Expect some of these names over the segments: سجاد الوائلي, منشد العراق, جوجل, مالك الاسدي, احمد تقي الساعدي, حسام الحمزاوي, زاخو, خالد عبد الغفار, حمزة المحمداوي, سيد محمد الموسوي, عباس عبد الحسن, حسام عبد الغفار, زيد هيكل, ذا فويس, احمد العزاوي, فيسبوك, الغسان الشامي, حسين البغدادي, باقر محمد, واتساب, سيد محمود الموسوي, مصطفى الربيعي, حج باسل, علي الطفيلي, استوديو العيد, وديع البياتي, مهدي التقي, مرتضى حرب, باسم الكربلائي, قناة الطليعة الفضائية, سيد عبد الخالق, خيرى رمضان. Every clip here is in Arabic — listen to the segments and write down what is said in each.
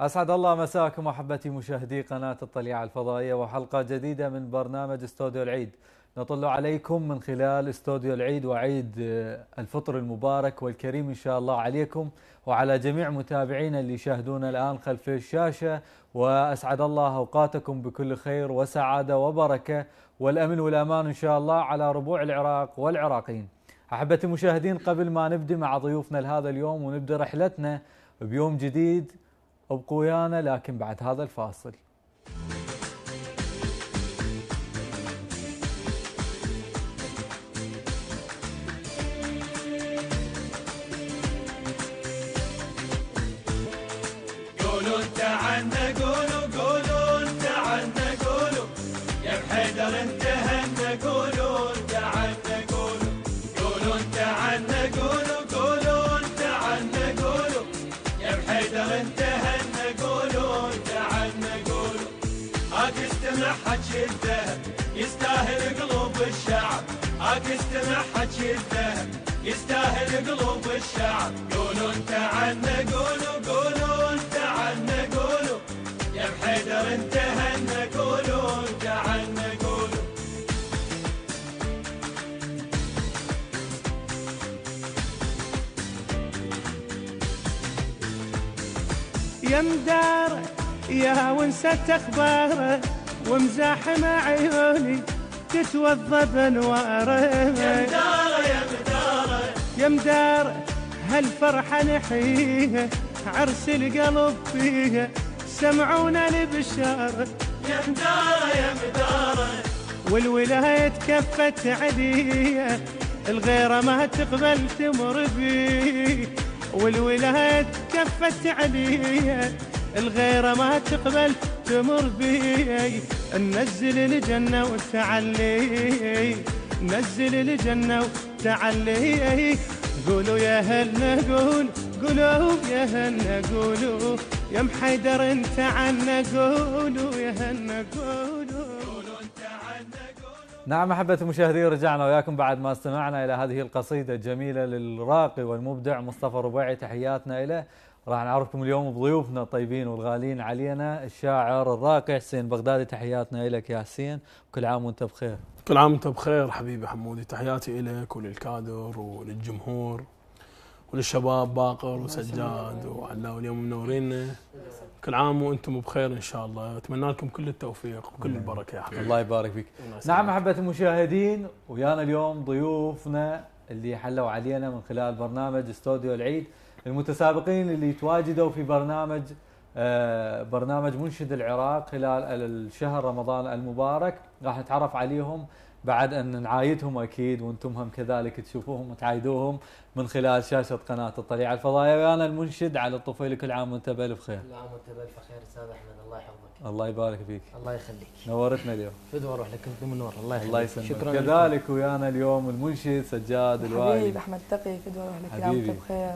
أسعد الله مساكم أحبتي مشاهدي قناة الطليعة الفضائية وحلقة جديدة من برنامج استوديو العيد. نطل عليكم من خلال استوديو العيد وعيد الفطر المبارك والكريم إن شاء الله عليكم وعلى جميع متابعينا اللي يشاهدونا الآن خلف الشاشة، وأسعد الله أوقاتكم بكل خير وسعادة وبركة والأمن والأمان إن شاء الله على ربوع العراق والعراقيين. أحبتي المشاهدين، قبل ما نبدأ مع ضيوفنا لهذا اليوم ونبدأ رحلتنا بيوم جديد ابقوا ويانا، لكن بعد هذا الفاصل. استمع حكي الذهب يستاهل قلوب الشعب، قولوا انت عنا قولوا قولوا انت عنا قولوا يا بحيدر انت هنا قولوا انت عنا قولوا. يا مدار يا ونست اخباره ومزاحمه عيوني تتوضى بنواره، يا مدارة يا مدارة يا مدارة هالفرحة نحيها عرس القلب فيها سمعونا البشارة، يا مدارة يا مدارة والولاية تكفت عدية الغيرة ما تقبل تمر بيه، والولاية تكفت عدية الغيرة ما تقبل تمر بي، ننزل الجنة وتعلي ننزل الجنة وتعلي، قولوا يا هلنا قول قولوا يا هلنا قولوا يا محيدر انت عنا قولوا يا هلنا قولوا انت عنا قولوا. نعم أحبة المشاهدين، رجعنا وياكم بعد ما استمعنا إلى هذه القصيدة الجميلة للراقي والمبدع مصطفى الربيعي، تحياتنا إليه. راح نعرفكم اليوم بضيوفنا الطيبين والغالين علينا، الشاعر الراقي حسين البغدادي، تحياتنا لك يا حسين، كل عام وانت بخير. كل عام وانت بخير حبيبي حمودي، تحياتي لك وللكادر وللجمهور وللشباب باقر وسجاد وعلاوي اليوم منورينا، كل عام وانتم بخير ان شاء الله، اتمنى لكم كل التوفيق وكل البركه يا حبيبي. الله يبارك فيك. نعم احبه المشاهدين، ويانا اليوم ضيوفنا اللي حلوا علينا من خلال برنامج استوديو العيد، المتسابقين اللي تواجدوا في برنامج منشد العراق خلال الشهر رمضان المبارك، راح نتعرف عليهم بعد ان نعايدهم اكيد، وانتم هم كذلك تشوفوهم وتعايدوهم من خلال شاشه قناه الطليعه الفضائيه. ويانا المنشد علي الطفيلي، كل عام وانت بألف خير. كل عام وانت بألف خير استاذ احمد، الله يحفظك. الله يبارك فيك. الله يخليك. نورتنا اليوم. فدوى اروح لك انت منور، الله يخليك. الله يسلمك. شكرا كذلك لكم. ويانا اليوم المنشد سجاد الوائلي. حبيب احمد تقي، فدوى اروح لك، كل عام وانت بخير.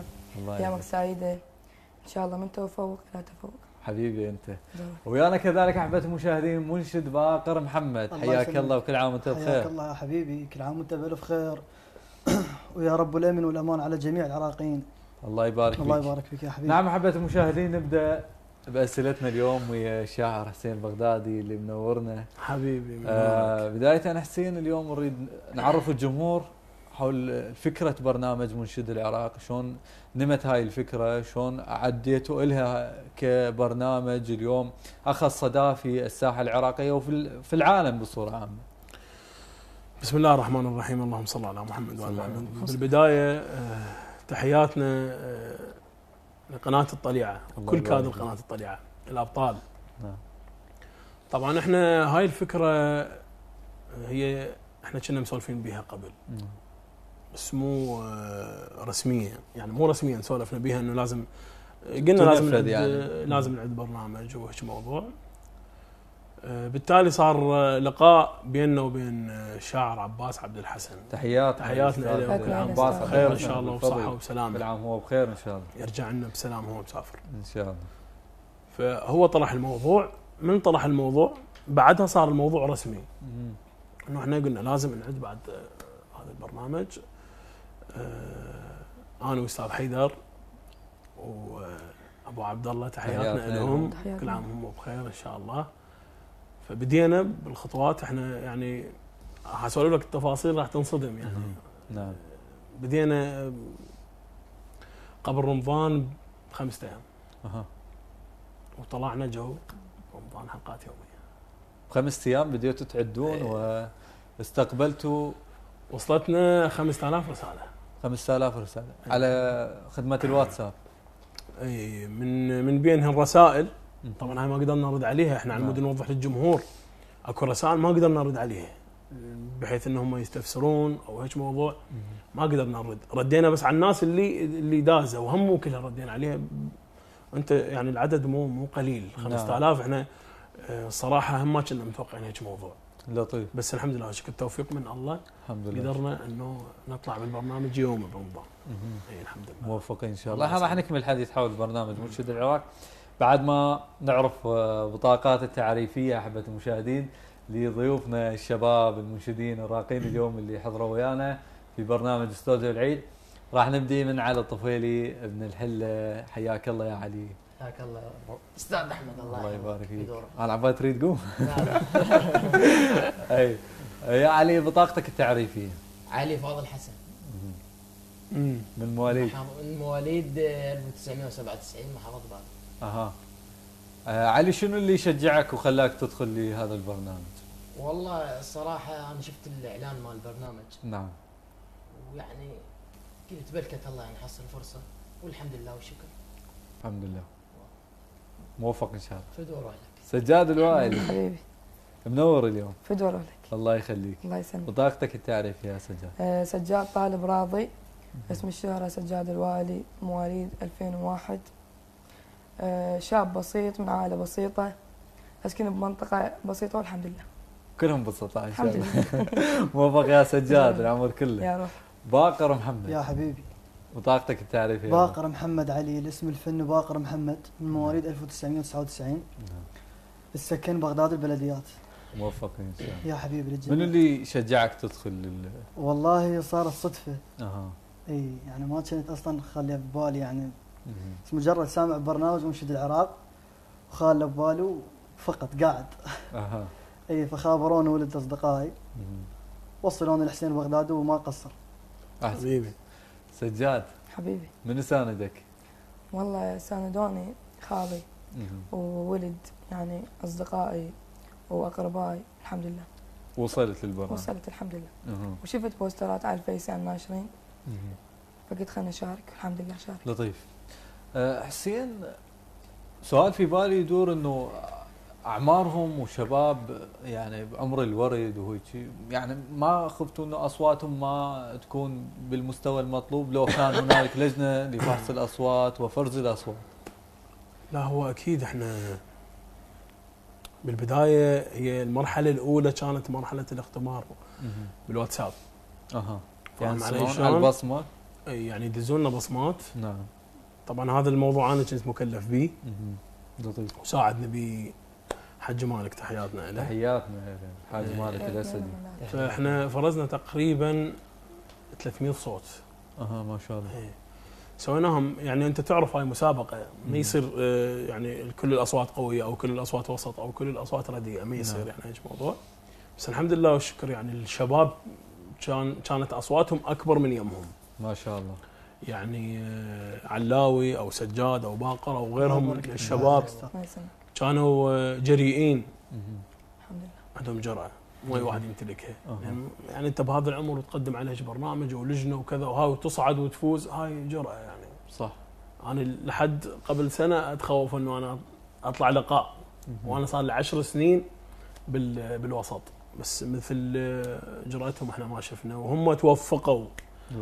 ايامك سعيده ان شاء الله، من توفوق لا تفوق حبيبي انت. ويانا كذلك احبتي المشاهدين منشد باقر محمد، حياك الله وكل عام وانت بخير. حياك الله يا حبيبي، كل عام وانت بالف خير ويا رب الامن والامان على جميع العراقيين. الله يبارك فيك. الله يبارك فيك يا حبيبي. نعم احبتي المشاهدين، نبدا باسئلتنا اليوم ويا الشاعر حسين البغدادي اللي منورنا حبيبي. بدايه انا حسين، اليوم نريد نعرف الجمهور حول فكرة برنامج منشد العراق، شلون نمت هاي الفكرة، شلون عديتوا إلها كبرنامج اليوم أخذ صدى في الساحة العراقية وفي العالم بصورة عامة. بسم الله الرحمن الرحيم، اللهم صل على محمد وعلى محمد. بالبداية تحياتنا لقناة الطليعة، كل كادر قناة الطليعة الأبطال. طبعا احنا هاي الفكرة هي احنا كنا مسولفين بها قبل بس مو رسميا، يعني مو رسميا سولفنا بها انه لازم، قلنا لازم يعني لازم نعد برنامج وهيك موضوع. بالتالي صار لقاء بيننا وبين الشاعر عباس عبد الحسن، تحياتنا له، كل عام عباس بخير ان شاء الله وبصحه وسلامه. كل عام هو بخير ان شاء الله، يرجع لنا بسلام، هو مسافر ان شاء الله. فهو طرح الموضوع، من طرح الموضوع بعدها صار الموضوع رسمي، انه احنا قلنا لازم نعد بعد هذا البرنامج، انا واستاذ حيدر و ابو عبد الله، تحياتنا لهم، كل عام هم بخير ان شاء الله. فبدينا بالخطوات، احنا يعني هسولف لك التفاصيل راح تنصدم يعني. نعم. بدينا قبل رمضان بخمسة ايام. اها. وطلعنا جو رمضان حلقات يوميه. بخمسة ايام بديتوا تعدون واستقبلتوا؟ وصلتنا 5000 رساله. 5000 رساله على خدمه الواتساب. اي من بينهم رسائل طبعا هاي ما قدرنا نرد عليها، احنا على مود نوضح للجمهور اكو رسائل ما قدرنا نرد عليها بحيث انهم يستفسرون او هيك موضوع، ما قدرنا نرد، ردينا بس على الناس اللي دازه وهم كلها ردينا عليها. انت يعني العدد مو قليل 5000، احنا الصراحه هم ما كنا متوقعين هيك موضوع. لطيف. بس الحمد لله شكر التوفيق من الله، الحمد لله قدرنا انه نطلع بالبرنامج يوم برمضان. اي الحمد لله موفقين ان شاء الله. والله راح نكمل الحديث حول برنامج منشد العراق بعد ما نعرف بطاقات التعريفيه احبه المشاهدين لضيوفنا الشباب المنشدين الراقين اليوم اللي حضروا ويانا في برنامج استوديو العيد. راح نبدي من علي الطفيلي ابن الحله. حياك الله يا علي. حياك الله استاذ احمد. الله يبارك فيك. انا عبالي تريد تقوم. اي يا علي بطاقتك التعريفيه. علي فاضل حسن. من مواليد؟ من مواليد 1997 محافظه باقر. اها. علي شنو اللي شجعك وخلاك تدخل لهذا البرنامج؟ والله الصراحه انا شفت الاعلان مال البرنامج. نعم. ويعني قلت بلكت الله يعني حصل فرصه، والحمد لله والشكر. الحمد لله. موفق ان شاء الله. فدوى روح لك. سجاد الوائلي حبيبي منور اليوم. فدوى روح لك. الله يخليك. الله يسلمك. بطاقتك التعريفيه يا سجاد. سجاد طالب راضي، اسم الشهره سجاد الوائلي، مواليد 2001. شاب بسيط من عائله بسيطه، اسكن بمنطقه بسيطه والحمد لله. كلهم بسطاء ان شاء الله. موفق يا سجاد العمر كله. يا روح. باقر محمد. يا حبيبي. بطاقتك التعريفيه. باقر محمد علي، الاسم الفني باقر محمد، من مواليد 1999. السكن بغداد البلديات. موفقين ان شاء الله. يا حبيبي للجنة. من اللي شجعك تدخل والله صارت صدفه. اها. اي يعني ما كنت اصلا خليها ببالي يعني. بس مجرد سامع ببرنامج منشد العراق وخاله بباله فقط قاعد. اها. اي فخابروني ولد اصدقائي. وصلوني لحسين البغدادي وما قصر. حبيبي. سجاد حبيبي من ساندك؟ والله ساندوني خالي وولد يعني اصدقائي واقربائي الحمد لله. وصلت للبرنامج؟ وصلت الحمد لله. وشفت بوسترات على الفيس يعني ناشرين، فقلت خلنا نشارك والحمد لله شارك. لطيف. حسين سؤال في بالي يدور انه اعمارهم وشباب يعني بعمر الورد وهيك، يعني ما خفتوا انه اصواتهم ما تكون بالمستوى المطلوب لو كان هنالك لجنه لفحص الاصوات وفرز الاصوات؟ لا هو اكيد احنا بالبدايه هي المرحله الاولى كانت مرحله الاختبار بالواتساب. اها. يعني على البصمه؟ اي يعني يدزولنا بصمات. نعم. طبعا هذا الموضوع انا كنت مكلف به. لطيف. وساعدني به حج مالك، تحياتنا له. تحياتنا حاج مالك الاسدي. فاحنا فرزنا تقريبا 300 صوت. اها ما شاء الله. سويناهم يعني انت تعرف هاي مسابقه، ما يصير يعني كل الاصوات قويه او كل الاصوات وسط او كل الاصوات رديئه، ما يصير يعني هيك موضوع. بس الحمد لله والشكر يعني الشباب كانت اصواتهم اكبر من يمهم. ما شاء الله. يعني علاوي او سجاد او باقر او غيرهم من الشباب كانوا جريئين. الحمد لله. عندهم جرأة ما اي واحد يمتلكها. يعني انت بهذا العمر وتقدم على برنامج ولجنه وكذا وهاي وتصعد وتفوز، هاي جرأة يعني. صح. انا لحد قبل سنه اتخوف انه انا اطلع لقاء، وانا صار لي 10 سنين بالوسط، بس مثل جرأتهم احنا ما شفنا وهم توفقوا.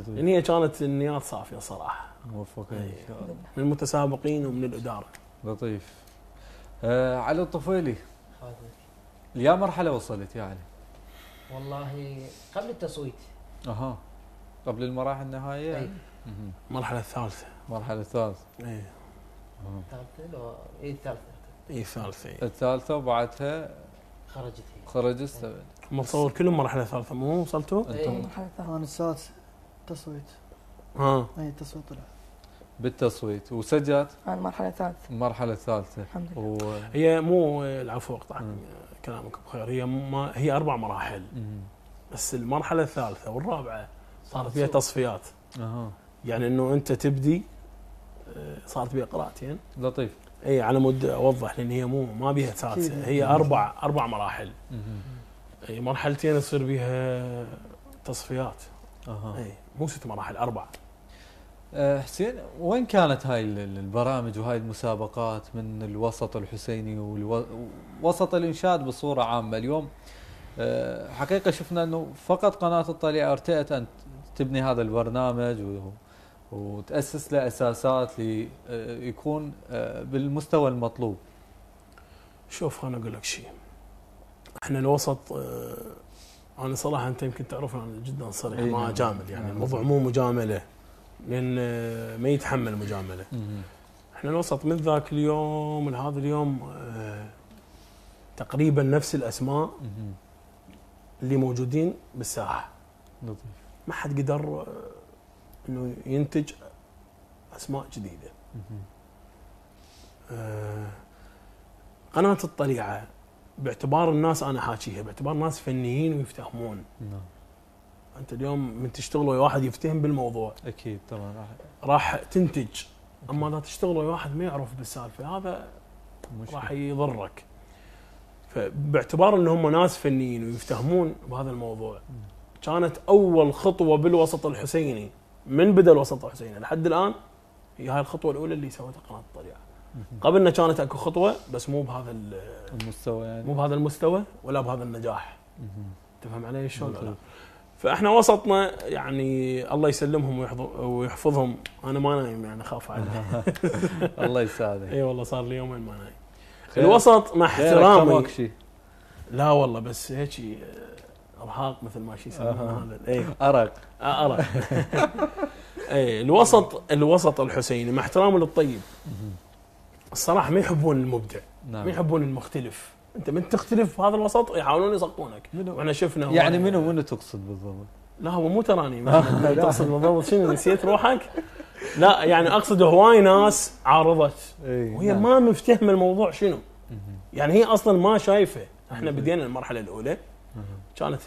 لان هي كانت النيات صافيه صراحه. موفقين ان شاء الله. من المتسابقين ومن الاداره. لطيف. علي الطفيلي يا مرحله وصلت يا علي؟ والله قبل التصويت. اها قبل المراحل النهائيه. اي المرحله الثالثه. المرحله الثالثه. اي الثالثه لو اي الثالثه. اي الثالثه. الثالثه وبعدها خرجت هي. خرجت. هم تصور كلهم مرحله ثالثه مو وصلتوا؟ اي مرحله ثالثه. انا السادسه تصويت. ها. اي التصويت طلع. بالتصويت وسجاد المرحله الثالثه. المرحله الثالثه الحمد لله. هي مو العفو اقطع كلامك بخير، هي ما هي اربع مراحل بس المرحله الثالثه والرابعه صار فيها تصفيات. يعني انه انت تبدي صارت بها قراءتين لطيف. اي على مود اوضح لان هي مو ما بها سادسه، هي اربع مراحل. اي مرحلتين يصير بها تصفيات. اي مو ست مراحل، اربع. حسين وين كانت هاي البرامج وهاي المسابقات من الوسط الحسيني ووسط الانشاد بصوره عامه؟ اليوم حقيقه شفنا انه فقط قناه الطليعه ارتأت ان تبني هذا البرنامج وتأسس له اساسات ليكون بالمستوى المطلوب. شوف انا اقول لك شيء، احنا الوسط انا صراحه انت يمكن تعرفنا جدا صريح ما جامل، يعني الموضوع مو مجامله لان ما يتحمل مجامله. احنا الوسط من ذاك اليوم لهذا اليوم تقريبا نفس الاسماء اللي موجودين بالساحه. لطيف. ما حد قدر انه ينتج اسماء جديده. قناه الطليعه باعتبار الناس انا حاكيها، باعتبار ناس فنيين ويفتهمون. نعم. انت اليوم من تشتغل ويا واحد يفتهم بالموضوع اكيد طبعا راح تنتج. اما اذا تشتغل ويا واحد ما يعرف بالسالفه هذا راح يضرك. فباعتبار ان هم ناس فنيين ويفتهمون بهذا الموضوع كانت اول خطوه بالوسط الحسيني من بدا الوسط الحسيني لحد الان هي هاي الخطوه الاولى اللي سوتها قناه الطليعه. قبلنا كانت اكو خطوه بس مو بهذا المستوى، يعني مو بهذا المستوى ولا بهذا النجاح. تفهم علي شلون؟ فاحنا وسطنا يعني الله يسلمهم ويحفظهم. انا ما نايم يعني اخاف عليه. الله يساعدك. اي والله صار لي يومين ما نايم. الوسط مع احترامي لا والله بس هيك ارهاق مثل ما شي يسمونه هذا اي ارق ارق. اي الوسط الحسيني مع احترامه للطيب الصراحه ما يحبون المبدع. نعم. ما يحبون المختلف. انت من تختلف في هذا الوسط يحاولون يسقطونك واحنا شفنا. يعني منو تقصد بالضبط؟ لا هو مو تراني تقصد بالضبط. شنو نسيت روحك؟ لا يعني اقصد هواي ناس عارضت وهي ما مفتهمه الموضوع شنو. يعني هي اصلا ما شايفه. احنا بدينا المرحله الاولى كانت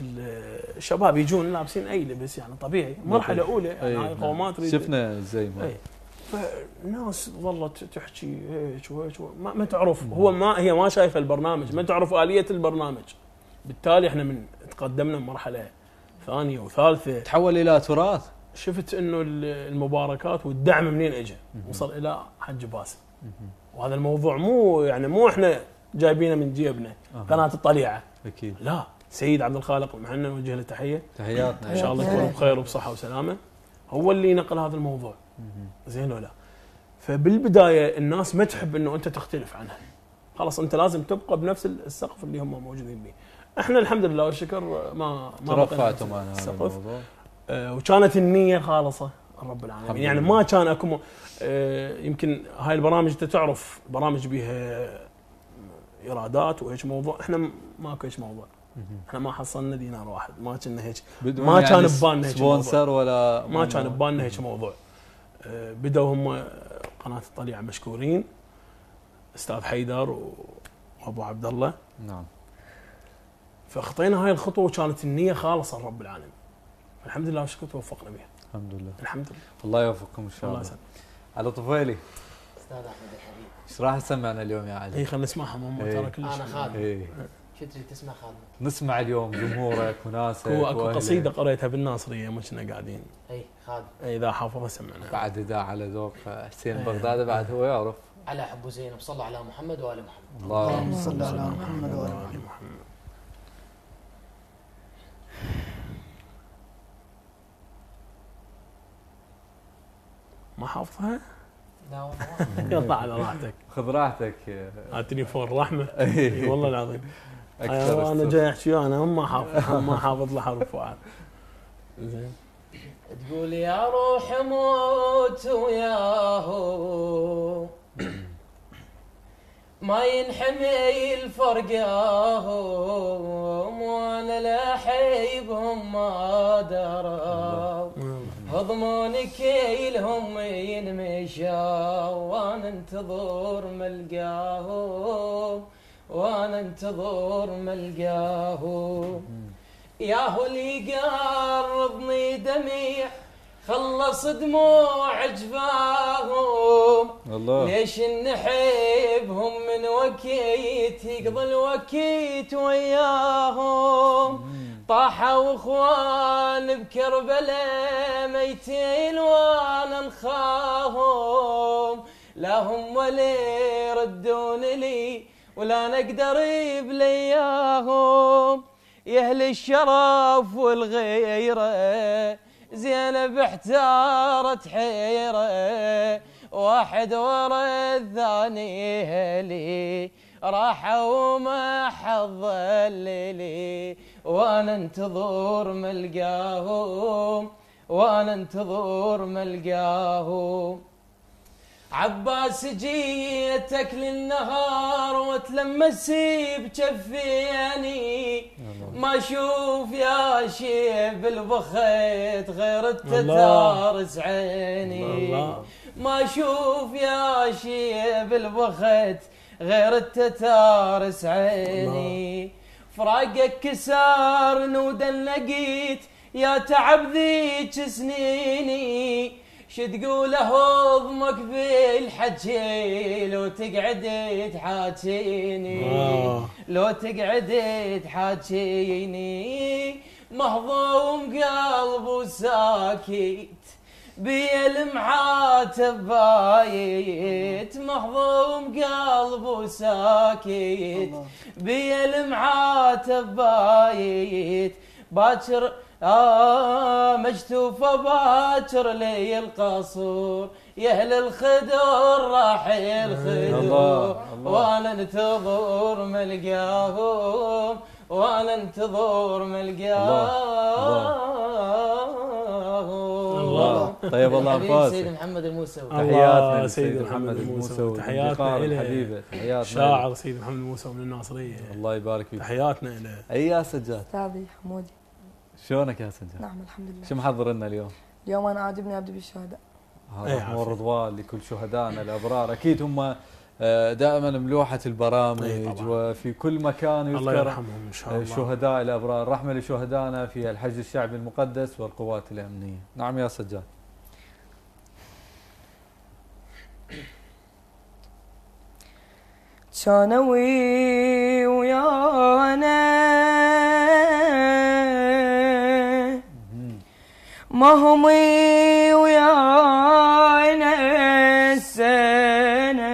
الشباب يجون لابسين اي لبس يعني طبيعي مرحله اولى يعني هاي قومات شفنا زي ما فالناس ظلت تحكي هيك وهيك ما تعرف هو ما هي ما شايفه البرنامج، ما تعرف آلية البرنامج. بالتالي احنا من تقدمنا مرحله ثانيه وثالثه تحول الى تراث. شفت انه المباركات والدعم منين اجى، وصل الى حج باسل. وهذا الموضوع مو يعني مو احنا جايبينه من جيبنا. قناه الطليعه اكيد لا سيد عبد الخالق محنا نوجه له تحيه. تحياتنا ان شاء الله تكونوا بخير وبصحه وسلامه. هو اللي نقل هذا الموضوع. زين ولا؟ فبالبدايه الناس ما تحب انه انت تختلف عنها. خلاص انت لازم تبقى بنفس السقف اللي هم موجودين به. احنا الحمد لله والشكر ما رفعتهم عن هذا الموضوع. وكانت النيه خالصه رب العالمين، يعني ما كان اكو يمكن هاي البرامج انت تعرف برامج بها ايرادات وهيك موضوع، احنا ماكو هيك موضوع. احنا ما حصلنا دينار واحد، ما كنا هيك، ما كان ببالنا هيك سبونسر ولا ما كان ببالنا هيك موضوع. بدوا هم قناه الطليعه مشكورين استاذ حيدر وابو عبد الله. نعم. فخطينا هاي الخطوه وكانت النيه خالصه لرب العالمين. الحمد لله والشكر توفقنا بها. الحمد لله. الحمد لله. الله يوفقكم ان شاء الله. علي الطفيلي. استاذ احمد الحبيب. ايش راح تسمعنا اليوم يا علي؟ اي خلينا نسمعها هم ترى كلش. انا خالد. شو تريد تسمع خالد؟ نسمع اليوم جمهورك وناسك. هو اكو قصيده قريتها بالناصريه ما كنا قاعدين. اي خالد. اي اذا حافظها سمعنا. بعد اذا على ذوق حسين البغدادي بعد هو يعرف. على حب زينب صلى على محمد وال محمد. اللهم صل على محمد وال محمد. ما حافظها؟ لا والله. يطلع على راحتك. خذ راحتك. التليفون رحمه. اي والله العظيم. اكثر انا جاي احكي انا ما حافظ له حرف واحد. زين. تقول يا روح موت وياهو ما ينحمي الفرقاهم وانا لا حيبهم ما درى مضمونك الهم ينمشوا وانا انتظر ما القاهم وانا انتظر ما القاهم ياهو اللي قرضني دمي خلص دموع جفاهم ليش نحبهم من وكيت يقضي الوكيت وياهم طاحوا اخوان بكربلاء ميتين وانا نخاهم لا هم ولا يردون لي ولا نقدر بلياهم يهل الشرف والغيره زينب احتارت حيره واحد ورا الثاني هلي راحوا ما حظ الليلي وانا انتظر ما القاهم وانا انتظر ما القاهم عباس جيتك للنهار وتلمسي بجفيني ما اشوف يا شيب البخيت غير التتار سعيني ما اشوف يا شيب البخيت غير التتار سعيني فراقك كسار نودا لقيت يا تعب ذيك سنيني شتقول اهضمك في الحجي لو تقعد تحاجيني لو تقعد تحاجيني مهضوم قلبه ساكت بيا لمعات بايت مهضوم قلبه ساكت بيا لمعات بايت باكر مجتوفة باكر لي القصور يا اهل الخدور راح الخدور وانا انتظر ما القاهم وانا انتظر ما القاهم. طيب الله فاز سيد محمد الموسوي تحياتنا سيد محمد الموسوي تحياتنا له تحياتنا شاعر سيد محمد الموسوي من الناصريه الله يبارك فيك تحياتنا له. اي يا سجاد استاذي حمودي شلونك يا سجاد؟ نعم الحمد لله. شو محضر لنا اليوم؟ اليوم انا عاجبني ابدي بالشهداء. هذا رضوان لكل شهدائنا الابرار، اكيد هم دائما ملوحه البرامج وفي كل مكان يذكر الله يرحمهم ان شاء الله الشهداء الابرار، رحمه لشهدائنا في الحج الشعبي المقدس والقوات الامنيه. نعم يا سجاد. شانوي ويانا ما همي ويانا السنة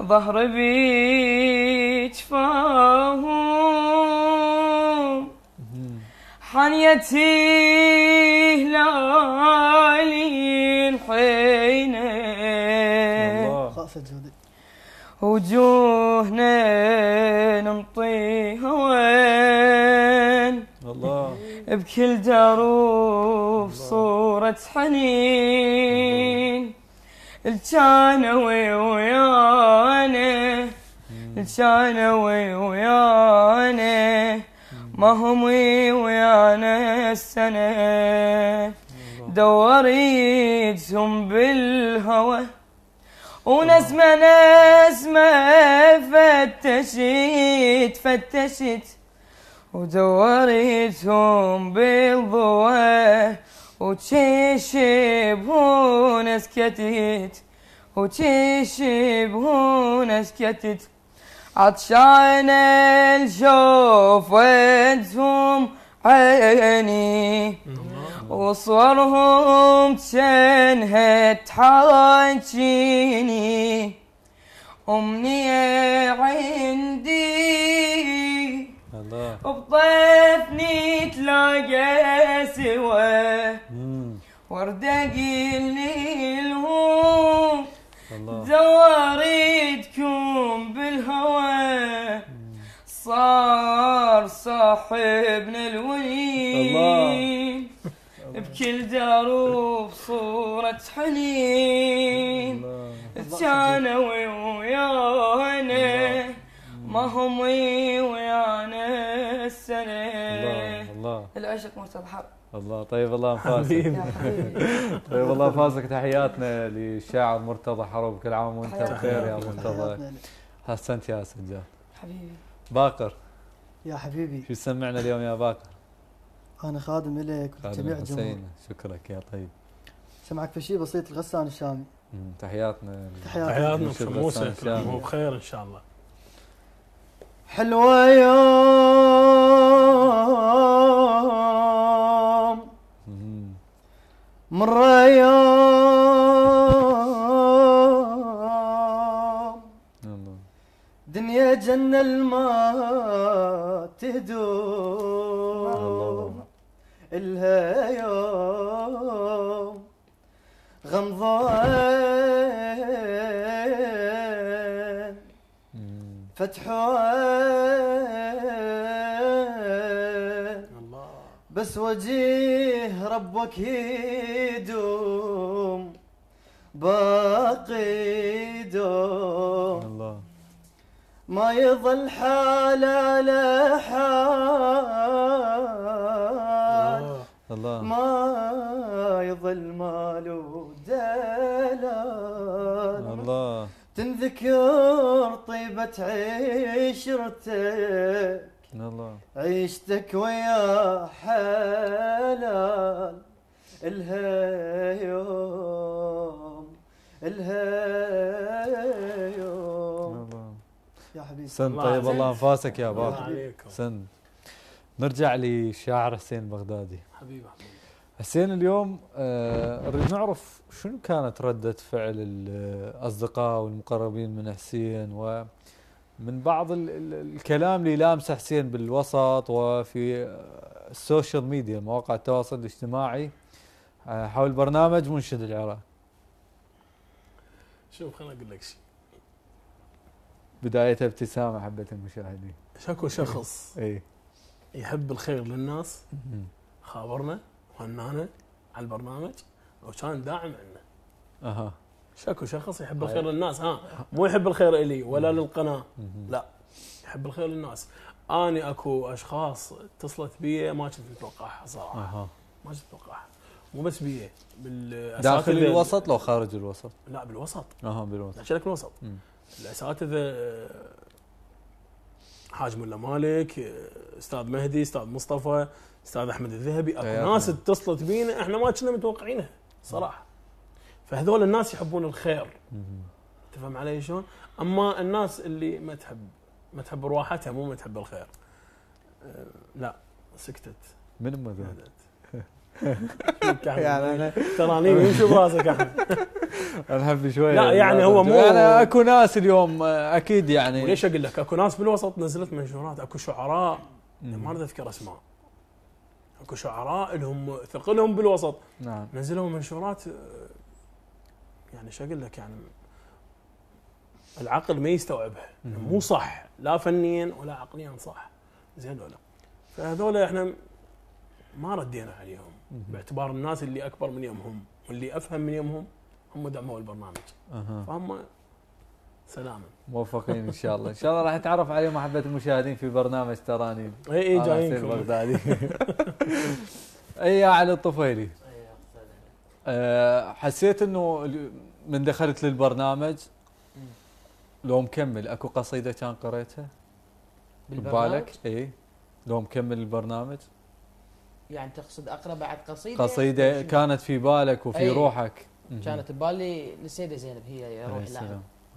ظهر بيك فاهم حنيتي هلالي الحينة وجوهنا نمطيها وين بكل دروب صورة حنين الجانوي ويانا الجانوي ويانا ما هم ويانا السنة دوريتهم بالهوى ونسمة نسمة فتشت فتشت ودوريتهم بالضوء وتشيب هون سكتت وتشيب هون سكتت عطشان الشوف وانتم عيني وصورهم تشنهت حاجيني أمنية عندي وبطفني تلاقى سوا وردة قلني لهم زواريتكم بالهوى صار صاحبنا الولي بكل دروب صورة حنين الثانوي ويانا ما هم ويانا السنة العشق مرتضى حرب الله طيب الله انفاسك. طيب الله انفاسك. تحياتنا للشاعر مرتضى حرب. كل عام وانت بخير يا مرتضى. حسنت يا سجاد حبيبي. باقر يا حبيبي شو سمعنا اليوم يا باقر؟ انا خادم لك وجميع الجمهور. شكرك يا طيب. سمعك في شيء بسيط الغسان الشامي. تحياتنا تحياتنا. كل عام بخير ان شاء الله. حلوه يوم مر يوم دنيا جنة الما تهدوم إلها يوم غمضان فتحوان بس وجيه ربك يدوم باقي دوم ما يظل حال على حال ما يظل ماله دلال تنذكر طيبة عشرتك عيشتك ويا حلال الهيوم الهيوم يا حبيبي. سن طيب الله انفاسك يا باقر. سن نرجع للشاعر حسين البغدادي حبيبي. حسين اليوم نريد نعرف شنو كانت ردة فعل الأصدقاء والمقربين من حسين ومن بعض الكلام اللي لامس حسين بالوسط وفي السوشيال ميديا مواقع التواصل الاجتماعي حول برنامج منشد العراق. شوف خليني أقول لك شيء. بداية ابتسامة حبت المشاهدين. شكو شخص اي يحب الخير للناس خابرنا وهنانا على البرنامج وكان داعم عندنا. اها شكو شخص يحب الخير للناس. ها مو يحب الخير الي ولا للقناه لا يحب الخير للناس. اني اكو اشخاص اتصلت بي ما كنت متوقعها صراحه. ما كنت متوقعها. مو بس بي داخل الوسط لو خارج الوسط؟ لا بالوسط. بالوسط شكلك بالوسط. الاساتذه حاج مالك، استاذ مهدي، استاذ مصطفى، استاذ احمد الذهبي، اكو ناس اتصلت بينا احنا ما كنا متوقعينها صراحه. فهذول الناس يحبون الخير. تفهم علي شلون؟ اما الناس اللي ما تحب رواحتها مو ما تحب الخير. لا سكتت. من يعني انا تراني يمشوا براسك احمد. نحب شويه لا يعني هو مو انا اكو ناس اليوم اكيد يعني ليش اقول لك اكو ناس بالوسط نزلت منشورات اكو شعراء ما اريد اذكر اسماء اكو شعراء لهم ثقلهم بالوسط نزلوا منشورات يعني شو اقول لك يعني العقل ما يستوعبها مو صح لا فنيا ولا عقليا صح زين ولا فهذول احنا ما ردينا عليهم باعتبار الناس اللي اكبر من يمهم واللي افهم من يمهم هم دعموا البرنامج. فهم سلاما موفقين ان شاء الله. ان شاء الله راح نتعرف عليهم احبه المشاهدين في برنامج تراني. اي جايينكم. اي يا علي الطفيلي. حسيت انه من دخلت للبرنامج لو مكمل اكو قصيده كان قريتها ببالك؟ اي لو مكمل البرنامج يعني تقصد اقرا بعد قصيده؟ قصيده كانت في بالك وفي روحك. كانت ببالي للسيده زينب هي روح العالم.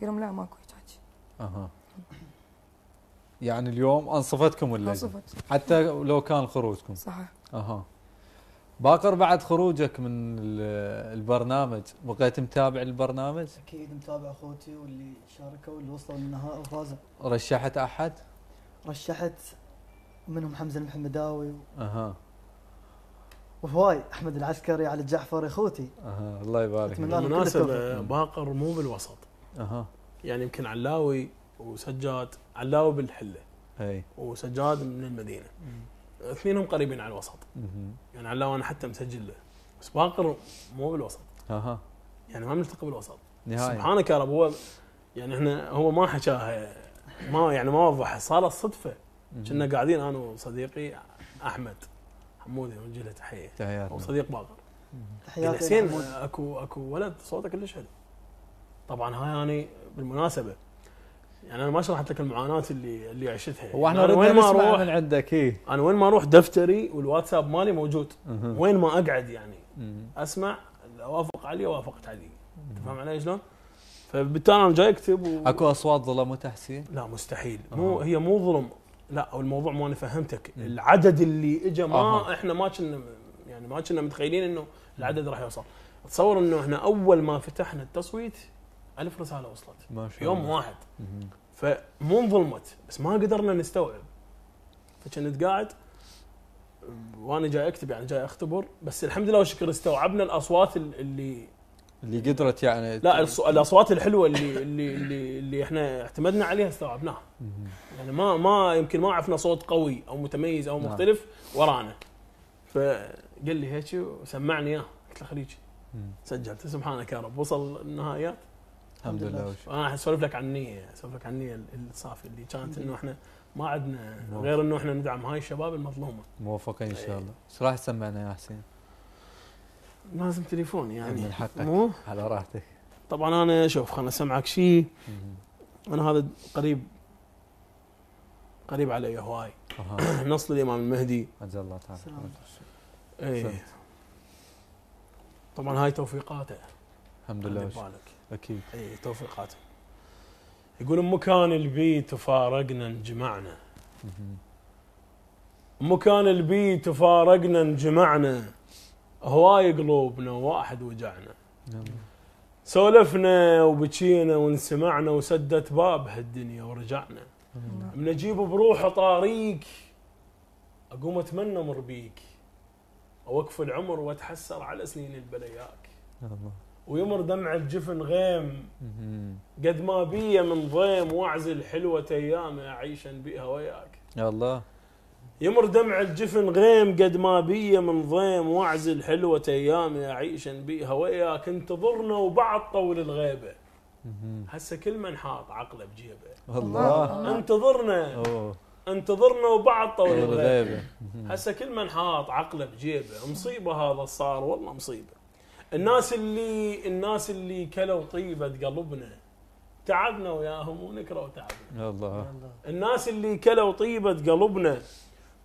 قال لهم لا ماكو حكي. يعني اليوم انصفتكم اللجنه. انصفت حتى لو كان خروجكم. صحيح. باقر بعد خروجك من البرنامج بقيت متابع البرنامج؟ اكيد متابع اخوتي واللي شاركوا واللي وصلوا للنهائي وفازوا. رشحت احد؟ رشحت منهم حمزة المحمداوي وهواي احمد العسكري، علي الجعفر، اخوتي. الله يبارك. بالمناسبه باقر مو بالوسط. يعني يمكن علاوي وسجاد، علاوي بالحله اي وسجاد من المدينه، اثنينهم قريبين على الوسط. يعني علاوي انا حتى مسجل له، بس باقر مو بالوسط. يعني ما ملتقى بالوسط نهائي. سبحانك يا رب. هو يعني احنا هو ما حكاها، ما يعني ما وضحها، صارت صدفه. كنا قاعدين انا وصديقي احمد حمودي، نوجه له تحيه، وصديق باقر. تحياتي حسين. اكو ولد صوته كلش حلو. طبعا هاي انا بالمناسبه يعني انا ما شرحت لك المعاناه اللي عشتها. يعني واحنا وين ما اروح من عندك انا وين ما اروح دفتري والواتساب مالي موجود. وين ما اقعد يعني اسمع، اوافق علي وافقت علي. تفهم علي شلون؟ فبالتالي انا جاي اكتب اكو اصوات ظلمتها حسين؟ لا مستحيل. مو هي مو ظلم، لا الموضوع مو انا فهمتك. العدد اللي اجى ما احنا ما كنا يعني ما كنا متخيلين انه العدد راح يوصل. اتصور انه احنا اول ما فتحنا التصويت 1000 رساله وصلت ما شاء الله يوم واحد. فمو انظلمت، بس ما قدرنا نستوعب. فكنت قاعد وانا جاي اكتب يعني جاي اختبر، بس الحمد لله والشكر استوعبنا الاصوات اللي قدرت يعني. لا الاصوات الحلوه اللي احنا اعتمدنا عليها استوعبناها. يعني ما يمكن ما عرفنا صوت قوي او متميز او مختلف ورانا. فقال لي هيك وسمعني اياه، قلت له خليجي. سجلت. سبحانك يا رب، وصل النهايات الحمد لله. انا اسولف لك عن النيه، اسولف لك عن النيه الصافيه اللي كانت، انه احنا ما عندنا غير انه احنا ندعم هاي الشباب المظلومه. موفقين ان شاء الله. ايش راح تسمعنا يا حسين؟ لازم تليفون يعني من حقك. مو على راحتك. طبعا انا شوف خلنا اسمعك شيء انا هذا قريب قريب علي هواي. نصل الامام المهدي عز الله تعالى. اي طبعا هاي توفيقاته الحمد لله. اكيد اي توفيقاته. يقول مكان البيت وفارقنا انجمعنا، مكان البيت وفارقنا انجمعنا، هواي قلوبنا واحد وجعنا. سولفنا وبكينا وانسمعنا، وسدت باب هالدنيا ورجعنا. من اجيب بروحه طاريق، اقوم اتمنى مربيك، اوقف العمر واتحسر على سنين البلياك. ويمر دمع الجفن غيم قد ما بيه من ضيم، واعزل حلوه ايامي اعيشا بيها وياك. يا الله. يمر دمع الجفن غيم قد ما بيه من ضيم، واعزل حلوه ايامي اعيشا بيها وياك. انتظرنا وبعد طول الغيبه، هسه كل من حاط عقله بجيبه. الله. انتظرنا انتظرنا وبعد طول الغيبه، هسه كل من حاط عقله بجيبه. مصيبه هذا صار والله مصيبه. الناس اللي كلوا طيبه قلبنا، تعبنا وياهم ونكروا تعبنا. الله. الناس اللي كلوا طيبه قلبنا،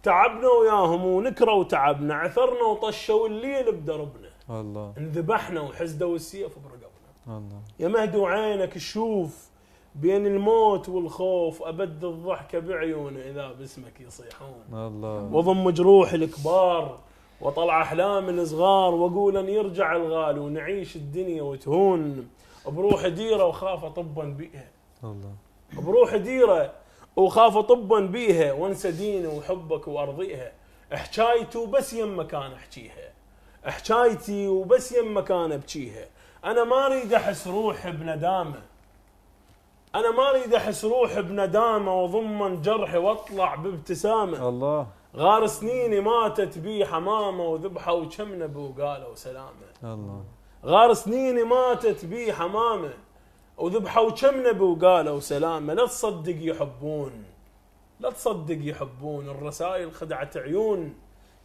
تعبنا وياهم ونكروا تعبنا. عثرنا وطشوا الليل بدربنا. الله. انذبحنا وحزدوا السيف برقبنا. الله. يا مهدي وعينك شوف، بين الموت والخوف ابد الضحكه بعيونه، اذا باسمك يصيحون. الله. وضم جروح الكبار وطلع احلام الصغار، واقول ان يرجع الغالي ونعيش الدنيا وتهون. بروح ديره وخاف طبا بيها. الله. بروح ديره وخاف طبا بيها، وانسى ديني وحبك وارضيها. حكايتي وبس يم مكان احكيها، حكايتي وبس يم مكان ابكيها. انا ما اريد احس روحي بندامه، انا ما اريد احس روحي بندامه، وضمن جرحي واطلع بابتسامه. الله. غار سنيني ماتت بي حمامه، وذبحه وكم نبي وقالوا سلامه. الله. غار سنيني ماتت بي حمامه، وذبحه وكم نبي وقالوا سلامه. لا تصدق يحبون، لا تصدق يحبون، الرسائل خدعه عيون،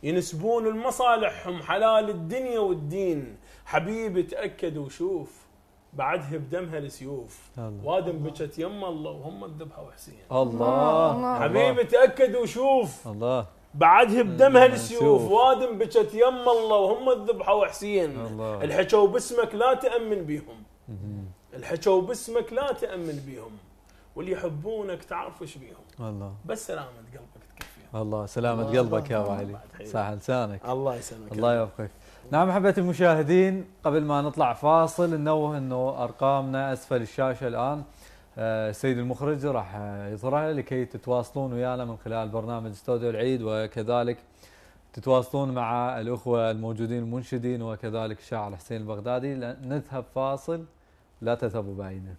ينسبون المصالحهم حلال الدنيا والدين. حبيبي تاكد وشوف، بعدها بدمها السيوف. وادم بكت يم الله وهم ذبحوا حسين. الله. حبيبي تاكد وشوف. الله. بعدها بدمها السيوف. وادم بكت يم الله وهم ذبحوا حسين. الحكوا باسمك لا تامن بيهم، الحكوا باسمك لا تامن بيهم، واللي يحبونك تعرف ايش بيهم. الله. بس سلامه قلبك تكفيهم. الله. سلامه قلبك يا ابو علي، صح لسانك. الله يسلمك. الله يوفقك. نعم أحبة المشاهدين، قبل ما نطلع فاصل ننوه أنه أرقامنا أسفل الشاشة الآن. السيد المخرج راح يظهرها لكي تتواصلون ويانا من خلال برنامج استوديو العيد، وكذلك تتواصلون مع الأخوة الموجودين المنشدين وكذلك الشاعر حسين البغدادي. نذهب فاصل، لا تذهبوا بعيدا.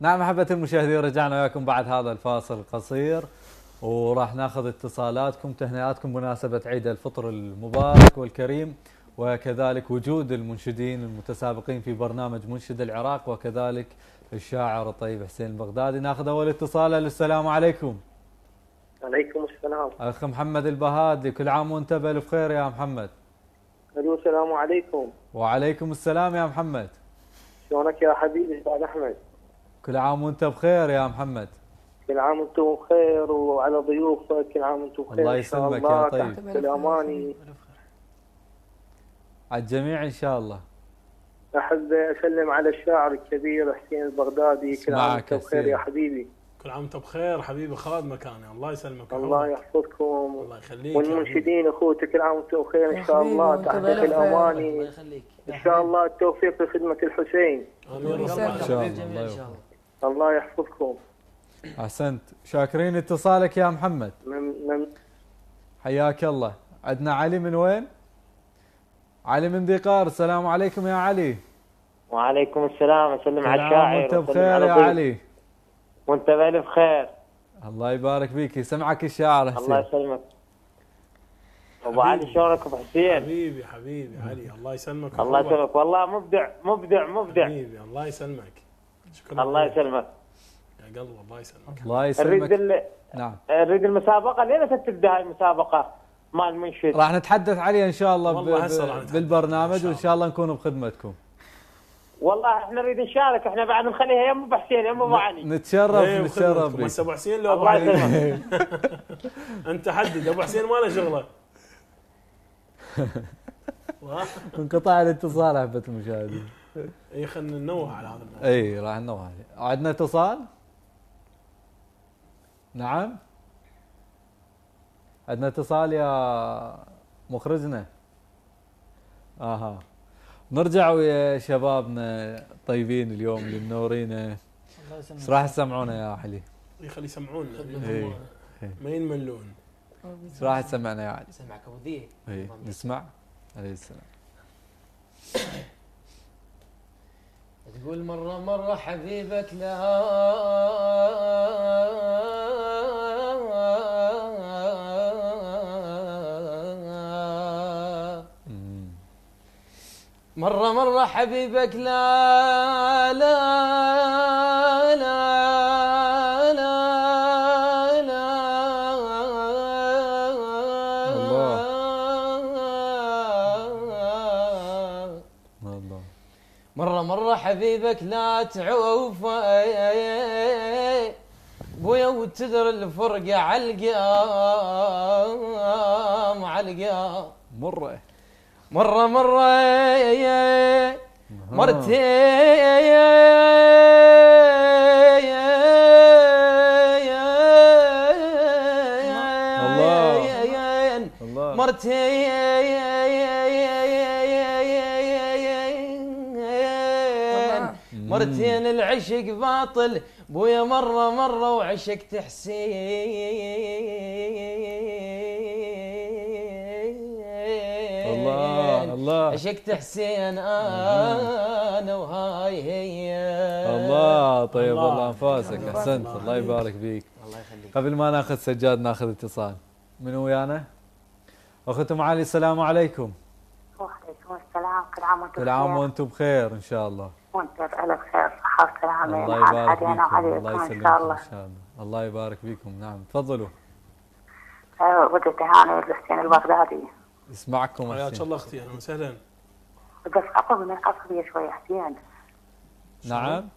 نعم أحبة المشاهدين، رجعنا وياكم بعد هذا الفاصل القصير وراح ناخذ اتصالاتكم تهنئاتكم بمناسبة عيد الفطر المبارك والكريم، وكذلك وجود المنشدين المتسابقين في برنامج منشد العراق وكذلك الشاعر الطيب حسين البغدادي. ناخذ أول اتصال. السلام عليكم. عليكم السلام. أخ محمد البهادي، كل عام وأنت بألف خير يا محمد. السلام عليكم. وعليكم السلام يا محمد. شلونك يا حبيبي أستاذ أحمد؟ كل عام وانت بخير يا محمد. كل عام وانتم بخير وعلى ضيوفك، كل عام وانتم بخير. الله يسلمك يا طيب. تحت الاماني على الجميع ان شاء الله. احب اسلم على الشاعر الكبير حسين البغدادي. كل عام وانت بخير يا حبيبي. كل عام وانت بخير حبيبي خالد مكاني. الله يسلمك. الله يحفظكم. الله يخليك. والمنشدين اخوتي كل عام وانتم بخير ان شاء الله. تحت الاماني. الله يخليك. ان شاء الله التوفيق في خدمه الحسين. امين ان شاء الله. الله يحفظكم. احسنت، شاكرين اتصالك يا محمد. حياك الله. عندنا علي. من وين؟ علي من ذيقار. السلام عليكم يا علي. وعليكم السلام. اسلم على الشاعر. وانت بخير يا علي. وانت بالف خير. الله يبارك فيك. سمعك الشاعر حسين. الله يسلمك ابو علي. شلونك ابو حسين؟ حبيبي حبيبي علي. الله يسلمك. الله يسلمك. والله مبدع مبدع مبدع حبيبي. الله يسلمك. الله يسلمك يا قلبي. الله يسلمك. الله يسلمك. نعم نريد المسابقه. لين تبدا هاي المسابقه مال المنشد؟ راح نتحدث عليها ان شاء الله بالبرنامج وان شاء الله نكون بخدمتكم. والله احنا نريد نشارك. احنا بعد نخليها يم ابو حسين يم ابو علي. نتشرف بك. ابو حسين لو ابو علي انت حدد. ابو حسين ما له شغله. انقطع الاتصال احبه المشاهدين. اي خلينا ننوه على هذا الموضوع. اي راح ننوه عليه. عندنا اتصال؟ نعم عندنا اتصال يا مخرجنا. اها نرجع ويا شبابنا الطيبين اليوم اللي منورينا. ايش راح تسمعونا يا علي؟ يخلي يسمعونا ما ينملون. ايش راح تسمعنا يا علي؟ نسمعك ابو ذي. نسمع عليه السلام. تقول مرة مرة حبيبة لا مرة مرة حبيبك لا لا لا لا لا الله الله مرة مرة حبيبك لا تعوفه بويا وتدر الفرقة عالقام عالقام مرة مرة مرة مرتين الله مرتين العشق باطل بويا مرة مرة وعشقت حسين الله الله عشقت حسين أنا وهاي هي الله طيب الله أنفاسك أحسنت الله يبارك فيك الله يخليك. قبل ما ناخذ سجاد ناخذ اتصال من ويانا أختم علي. السلام عليكم. وعليكم السلام. كل عام وأنتم بخير. كل عام وأنتم بخير إن شاء الله. وانت بألف خير صحة وسلامة. الله يبارك فيكم. إن شاء الله. الله يبارك فيكم. نعم تفضلوا. ودي تهاني حسين البغدادي. اسمعكم حسين. يا الله اختي اهلا وسهلا. بس اقرب من القصبية شوي حسين. نعم.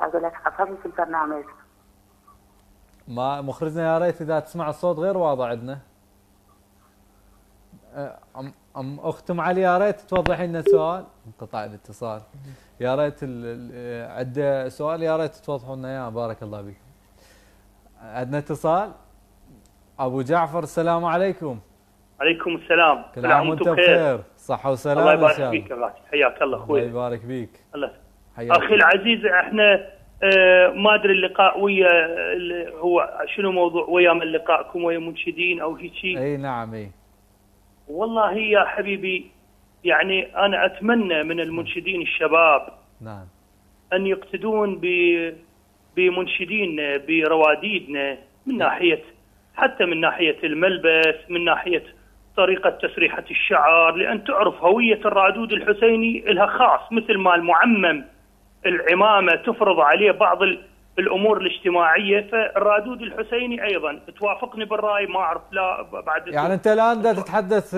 اقول لك اقرب في البرنامج. ما مخرجنا يا ريت اذا تسمع الصوت غير واضح عندنا. ام اختم علي يا ريت توضحي لنا سؤال. انقطع الاتصال. يا ريت عندنا سؤال يا ريت توضحوا لنا اياه بارك الله بكم. عندنا اتصال ابو جعفر. السلام عليكم. عليكم السلام. كل عام وانتم بخير. صحة وسلامة. الله يبارك فيك الله حياك الله اخوي. الله يبارك فيك. الله اخي العزيز احنا ما ادري اللقاء ويا هو شنو موضوع ويا من لقائكم ويا منشدين او شيء. اي نعم اي والله يا حبيبي يعني أنا أتمنى من المنشدين الشباب نعم أن يقتدون بمنشدين برواديدنا من ناحية حتى من ناحية الملبس من ناحية طريقة تسريحة الشعر لأن تعرف هوية الرادود الحسيني لها خاص مثل ما المعمم العمامة تفرض عليه بعض الامور الاجتماعيه فالرادود الحسيني ايضا توافقني بالراي ما اعرف لا بعد يعني انت الان دا تتحدث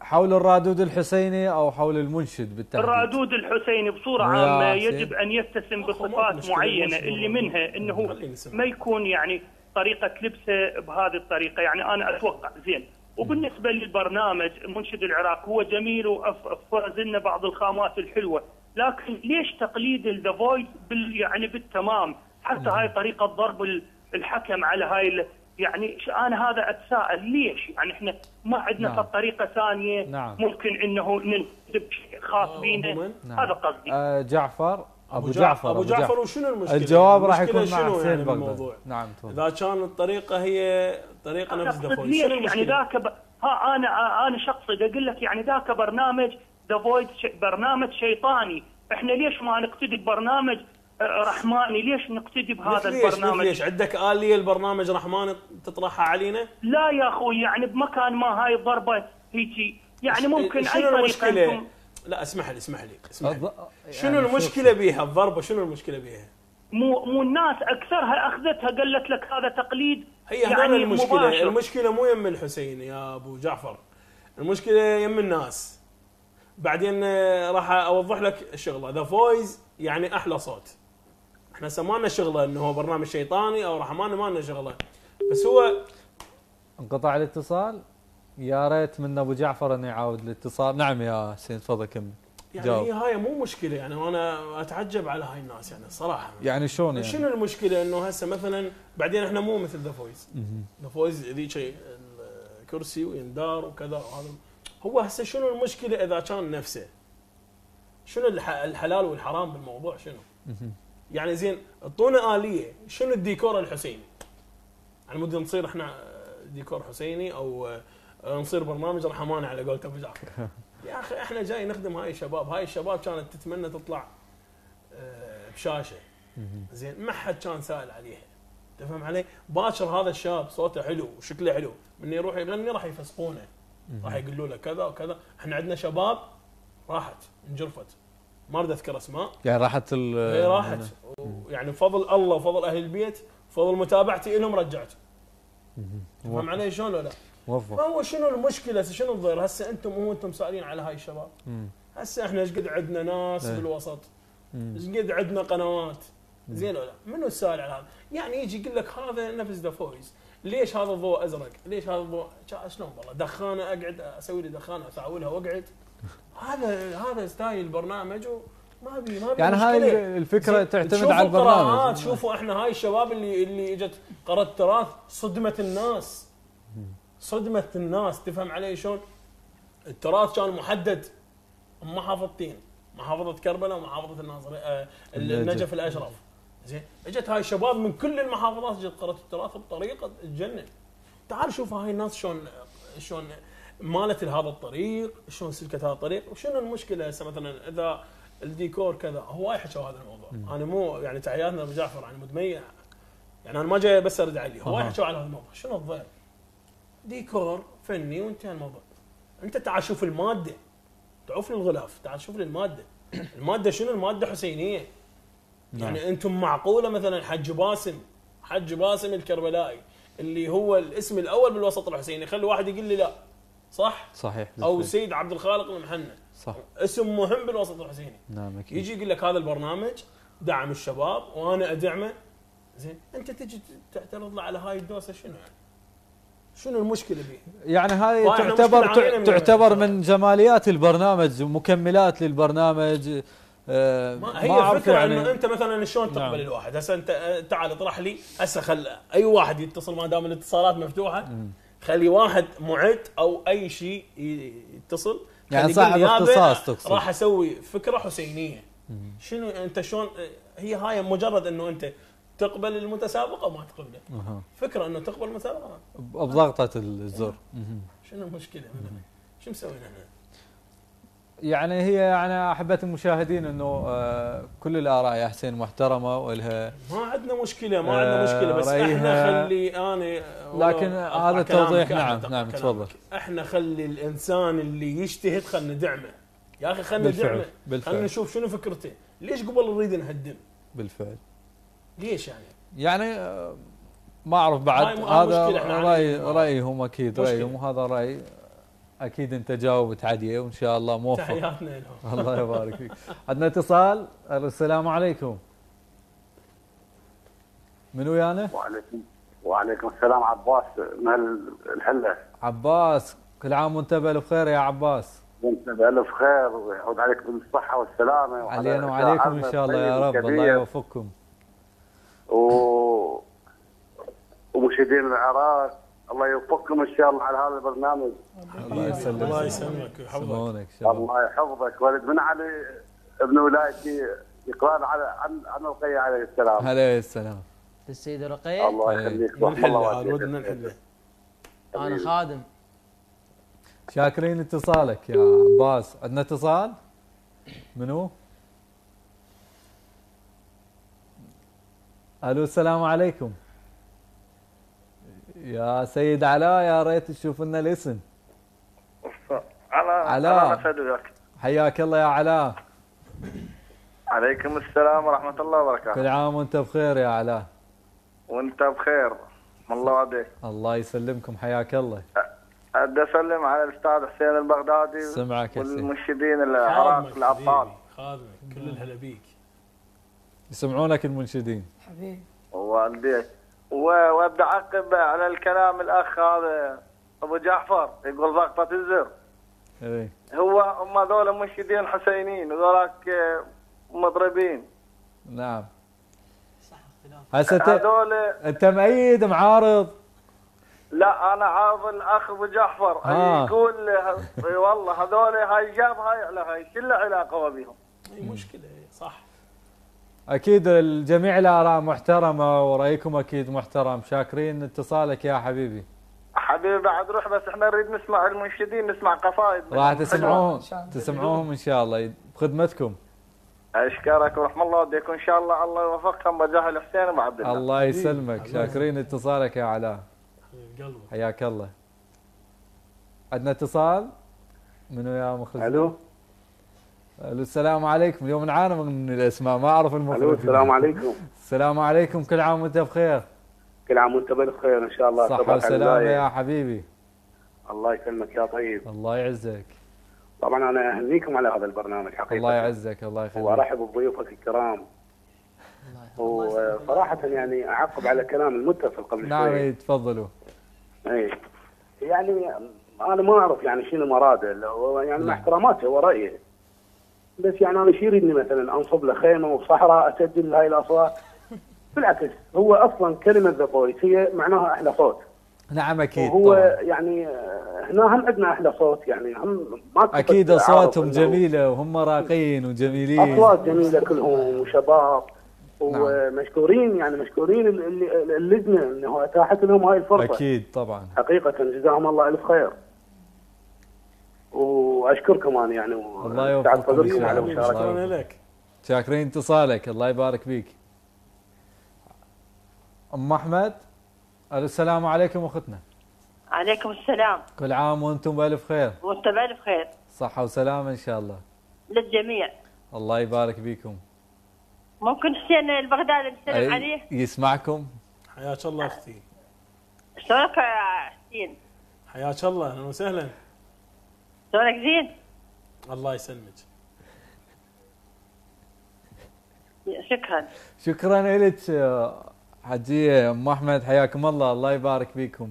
حول الرادود الحسيني او حول المنشد بالتحديد. الرادود الحسيني بصوره عامه يجب ان يتسم بصفات معينه اللي منها انه ما يكون يعني طريقه لبسه بهذه الطريقه يعني انا اتوقع زين وبالنسبه للبرنامج منشد العراق هو جميل وفرز لنا بعض الخامات الحلوه لكن ليش تقليد ذا فويد يعني بالتمام حتى هاي طريقة ضرب الحكم على هاي يعني أنا هذا أتساءل ليش يعني إحنا ما عندنا نعم. طريقة ثانية نعم. ممكن إنه ننسب خاص بينا نعم. هذا قصدي جعفر أبو جعفر وشنو المشكلة؟ الجواب راح يكون مع حسين يعني الموضوع نعم إذا كان الطريقة هي طريقة نفس دفوي شنو المشكلة؟ يعني ذاك أنا شخصي أقول لك يعني ذاك برنامج ذا فويد برنامج شيطاني إحنا ليش ما نقتدي ببرنامج رحماني ليش نقتدي بهذا البرنامج؟ ليش عندك آلية البرنامج رحماني تطرحها علينا؟ لا يا اخوي يعني بمكان ما هاي الضربة هيجي يعني ممكن اي طريقة انتم لا اسمح لي. شنو المشكلة بيها الضربة شنو المشكلة بيها؟ مو الناس اكثرها اخذتها قالت لك هذا تقليد هي يعني المشكلة مباشر. المشكلة مو يم الحسين يا ابو جعفر المشكلة يم الناس بعدين راح اوضح لك الشغلة ذا فويز يعني احلى صوت احنا سمعنا شغله انه هو برنامج شيطاني او رحماني ما لنا شغله بس هو انقطع الاتصال يا ريت من ابو جعفر انه يعاود الاتصال نعم يا حسين تفضل كمل يعني جاوب. هاي مو مشكله يعني، وانا اتعجب على هاي الناس يعني الصراحه. يعني شلون يعني؟ شنو المشكله انه هسه مثلا بعدين احنا مو مثل ذا فويس، ذا فويس ذيك الكرسي ويندار وكذا وهذا. هو هسه شنو المشكله اذا كان نفسه؟ شنو الحلال والحرام بالموضوع شنو؟ يعني زين اعطونا اليه، شنو الديكور الحسيني؟ على مود نصير احنا ديكور حسيني او نصير برنامج رحماني على قولة ابو جعفر. يا اخي احنا جاي نخدم هاي الشباب، هاي الشباب كانت تتمنى تطلع بشاشه. زين ما حد كان سائل عليها. تفهم علي؟ باكر هذا الشاب صوته حلو وشكله حلو، من يروح يغني راح يفسقونه. راح يقولوا له كذا وكذا، احنا عندنا شباب راحت انجرفت. ما اريد اذكر اسماء. يعني راحت هي راحت يعني بفضل الله وفضل اهل البيت وفضل متابعتي لهم رجعت. تفهم علي شلون ولا لا؟ موفق. فهو شنو المشكله؟ شنو الضير؟ هسه انتم وانتم سائلين على هاي الشباب. هسه احنا ايش قد عندنا ناس بالوسط؟ ايش قد عندنا قنوات؟ زين ولا لا؟ منو السائل على هذا؟ يعني يجي يقول لك هذا نفس ذا فويس، ليش هذا الضوء ازرق؟ ليش هذا الضوء شلون والله دخانه اقعد اسوي لي دخانه اسعولها واقعد. هذا ستايل برنامج وما بي يعني مشكلة. هاي الفكره تعتمد على البرنامج. شوفوا احنا هاي الشباب اللي اجت قرى التراث صدمه الناس. صدمة الناس تفهم علي شلون؟ التراث كان محدد محافظتين، محافظة كربلاء ومحافظة الناصرية النجف الاشرف. زين اجت هاي الشباب من كل المحافظات اجت قرت التراث بطريقة تجنن. تعال شوف هاي الناس شلون مالت لهذا الطريق، شلون سلكت هذا الطريق، وشنو المشكلة هسه مثلا اذا الديكور كذا. هواي حكوا هذا الموضوع. انا مو يعني تعياتنا ابو جعفر انا مدميع يعني، انا ما جاي بس ارد عليه. هواي حكوا على هذا الموضوع. شنو الضير؟ ديكور فني وانتهى الموضوع. انت تعال شوف الماده، تعوف لي الغلاف، تعال شوف لي الماده. الماده شنو؟ الماده حسينيه. يعني انتم معقوله مثلا حج باسم الكربلائي اللي هو الاسم الاول بالوسط الحسيني، خلي واحد يقول لي لا. صح؟ صحيح. او سيد عبد الخالق المحنة، صح، اسم مهم بالوسط الحسيني. نعم اكيد. يجي يقول لك هذا البرنامج دعم الشباب وانا ادعمه. زين انت تجي تعترض له على هاي الدوسه شنو يعني؟ شنو المشكله بيه؟ يعني هذه تعتبر من جماليات البرنامج ومكملات للبرنامج. ما هي الفكره يعني انه انت مثلا شلون تقبل؟ نعم. الواحد هسه انت تعال اطرح لي هسه، خل اي واحد يتصل ما دام الاتصالات مفتوحه. خلي واحد معد او اي شيء يتصل يعني صعب اختصاص تقصد راح اسوي فكره حسينيه. شنو انت شلون هي هاي؟ مجرد انه انت تقبل المتسابقه ما تقبله. فكره انه تقبل المتسابقه بضغطه الزر. شنو المشكله؟ شو مسويين احنا؟ يعني هي يعني احبه المشاهدين انه كل الاراء يا حسين محترمه والها، ما عندنا مشكله، ما عندنا مشكله، بس احنا خلي انا لكن هذا التوضيح. نعم تفضل. احنا خلي الانسان اللي يجتهد خلينا ندعمه يا اخي، خلينا ندعمه، خلينا نشوف شنو فكرته. ليش قبل نريد نهدم؟ بالفعل ليش يعني؟ يعني ما اعرف بعد. هذا رايهم اكيد، رايهم وهذا راي اكيد. انت جاوبت عديه وان شاء الله موفق. تحياتنا لهم. الله يبارك فيك. عندنا اتصال. السلام عليكم. من ويانا؟ وعليكم السلام. عباس من الهله. عباس كل عام وانت بألف خير يا عباس. وانت بألف خير ويعود عليك بالصحه والسلامه. علينا وعليكم ان شاء الله يا رب. الله يوفقكم. ومشاهدين العراق الله يوفقكم ان شاء الله على هذا البرنامج. الله يسلمك. الله يسلمك ويحفظك. الله يحفظك. ولد من علي ابن ولايتي يقرأ عن رقية عليه السلام. عليه السلام. السيدة رقية. الله يخليك. ودنا نحله. انا خادم. شاكرين اتصالك يا عباس. عندنا اتصال. منو؟ الو السلام عليكم. يا سيد علاء يا ريت تشوف لنا الاسم. علاء حياك الله يا علاء. عليكم السلام ورحمه الله وبركاته. كل عام وانت بخير يا علاء. وانت بخير الله عليك. الله يسلمكم حياك الله. بدي اسلم على الاستاذ حسين البغدادي. سمعك والمنشدين العراق الابطال. خادمك كل الهلا بيك. يسمعونك المنشدين. حبيبي. والديك. وابدي اعقب على الكلام الاخ هذا ابو جعفر يقول ضغطه الزر. اي هو هم هذول منشدين حسينيين وذولاك مضربين. نعم صح اختلاف. هذول انت مؤيد معارض؟ لا انا عارض الاخ ابو جعفر يقول والله هذول هاي جاب هاي على هاي شو له علاقه بهم؟ اي مشكله صح. اكيد الجميع الاراء محترمه ورايكم اكيد محترم. شاكرين اتصالك يا حبيبي. حبيبي بعد روح بس احنا نريد نسمع المنشدين، نسمع قصائد راح تسمعوهم ان شاء الله بخدمتكم. اشكرك ورحمه الله وديكم ان شاء الله، الله يوفقكم بجاه حسين ابو عبد الله. الله يسلمك، شاكرين اتصالك يا علاء قلبك. حياك الله. عندنا اتصال. منو يا مخرج؟ الو الو السلام عليكم. اليوم نعاني من الاسماء ما اعرف المخرج. الو السلام عليكم. السلام عليكم، كل عام وانت بخير. كل عام وانت بخير ان شاء الله. صحة وسلامة يا حبيبي. الله يسلمك يا طيب. الله يعزك. طبعا انا اهنيكم على هذا البرنامج حقيقة. الله يعزك الله يخليك. وارحب بضيوفك الكرام. وصراحة يعني اعقب على كلام المتصل قبل شوي. نعم تفضلوا. اي يعني انا ما اعرف يعني شنو مراده، هو يعني مع احتراماته هو رايه، بس يعني انا شو يريدني مثلا انصب له خيمه وصحراء اسجل هاي الاصوات؟ بالعكس هو اصلا كلمه ذا فويس هي معناها احلى صوت. نعم اكيد. وهو طبعا يعني هنا هم عندنا احلى صوت يعني هم ما اكيد اصواتهم جميله وهم راقيين وجميلين، اصوات جميله كلهم وشباب. نعم. ومشكورين يعني مشكورين اللجنه انه اتاحت لهم هاي الفرصه. اكيد طبعا حقيقه جزاهم الله الف خير. واشكركم انا يعني الله يوفقكم على مشاركتكم. شاكرين اتصالك الله يبارك بيك. ام احمد. السلام عليكم اختنا. عليكم السلام. كل عام وانتم بالف خير. وانت بالف خير. صحه وسلامه ان شاء الله. للجميع. الله يبارك بيكم. ممكن حسين البغدادي نسلم عليه؟ يسمعكم. حياك الله اختي. شلونك يا حسين؟ حياك الله اهلا وسهلا. شلونك زين؟ الله يسلمك. شكرا. شكرا لك حجيه ام احمد حياكم الله، الله يبارك بيكم.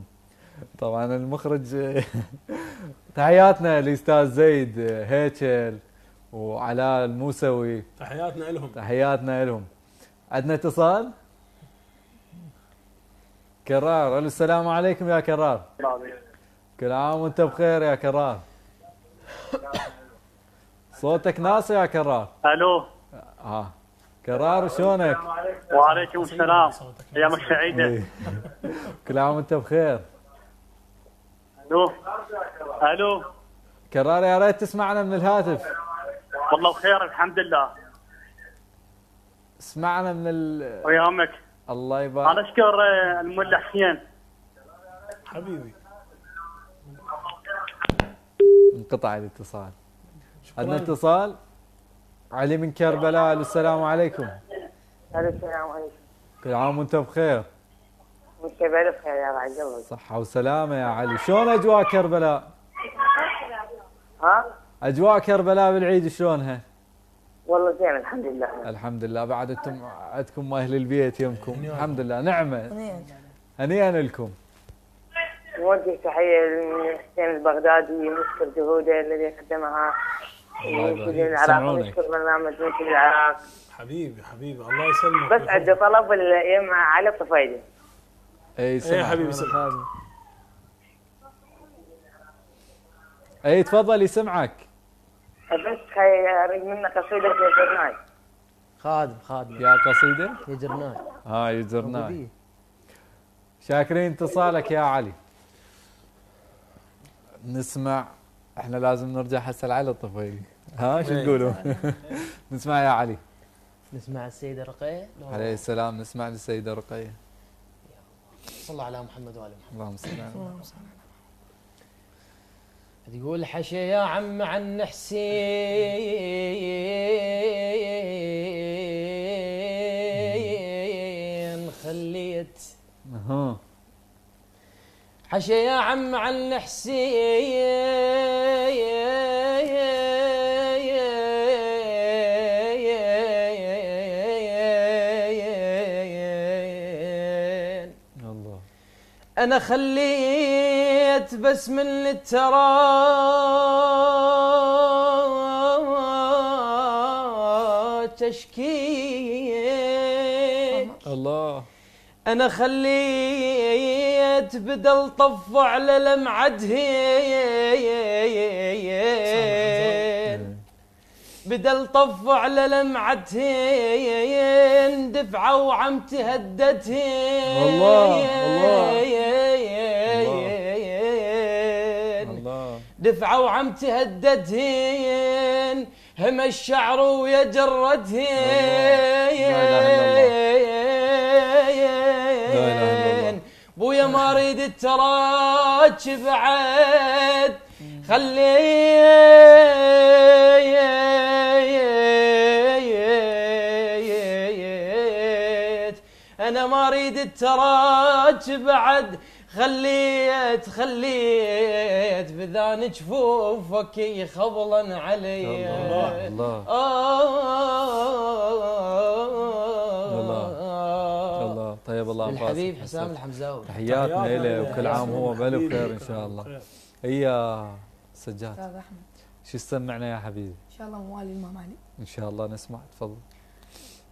طبعا المخرج تحياتنا الاستاذ زيد هيكل وعلاء الموسوي، تحياتنا لهم. تحياتنا لهم. عندنا اتصال. كرار. السلام عليكم يا كرار. كل عام وانت بخير يا كرار. صوتك ناصي يا كرار. الو. كرار شلونك؟ وعليكم السلام، ايامك سعيده. كل عام وانت بخير. الو. الو. كرار يا ريت تسمعنا من الهاتف. والله بخير الحمد لله. اسمعنا من ويامك. الله يبارك. انا اشكر المولى حسين حبيبي. انقطع الاتصال. عندنا اتصال. علي من كربلاء. السلام عليكم. السلام عليكم. كل عام وانت بخير. وانت بألف خير يا رعد الله. صحة وسلامة يا علي. شلون اجواء كربلاء؟ ها؟ اجواء كربلاء بالعيد شلونها؟ والله زين الحمد لله. الحمد لله. بعد انتم عندكم اهل البيت يمكم. الحمد لله نعمه. هنيئا لكم. نوجه تحيه لحسين البغدادي ونشكر جهوده الذي قدمها منشد العراق ونشكر برنامج منشد العراق. حبيبي حبيبي الله يسلمك. بس عندي طلب يا علي الطفيلي. اي حبيبي سلام. اي تفضل يسمعك. بس اريد منك قصيده يجرناي. خادم يا قصيده يجرناي. يجرناي. شاكرين اتصالك يا علي. نسمع احنا لازم نرجع هسه لعلي الطفيلي. شو تقولوا؟ نسمع يا علي. نسمع السيده رقيه عليه السلام. نسمع للسيده رقيه. صلى على محمد وعلى محمد. اللهم صل على محمد. تقول حشي يا عم عن حسين خليت. حشي يا عم عن حسين الله أنا خليت بس من التراب تشكيك الله أنا خليت بدل طف على لمعتهين بدل طف على لمعتهين دفعة وعم تهدتهين الله الله دفعة وعم تهدتهين هم الشعر ويجردهين بويا ما اريد التراجع بعد خليت انا ما اريد التراجع بعد خليت بذان جفوفك يخبلا علي الله الله طيب الله عباس الحبيب حسام الحمزاوي تحياتنا له وكل عام هو باله بخير ان شاء الله. يا سجاد استاذ احمد شو تسمعنا يا حبيبي؟ ان شاء الله موالي المام علي ان شاء الله نسمع تفضل.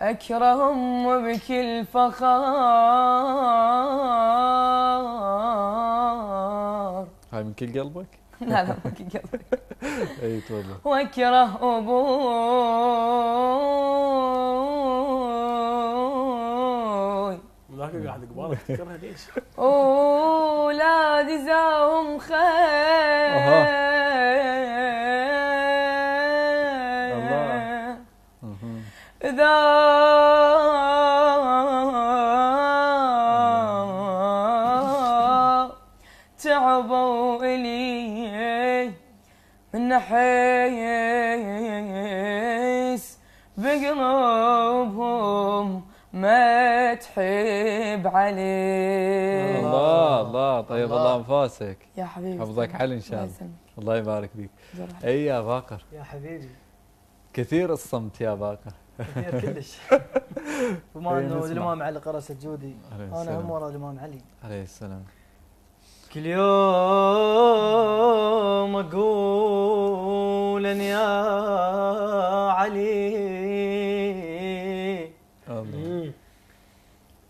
اكرهم بكل فخار هاي من كل قلبك؟ لا لا من كل قلبك اي تفضل واكره ابوي ذاك قاعد قبالك تكرهها ليش؟ أولاد جزاهم خير إذا تعبوا إلي من نحيس بقلوبهم ما تحب عليك الله الله طيب الله انفاسك يا حبيبي حفظك حل ان شاء الله الله يبارك فيك اي يا باقر يا حبيبي كثير الصمت يا باقر كثير كلش بما انه الامام علي قرصت جودي انا هم ورا الامام علي عليه السلام كل يوم اقول يا علي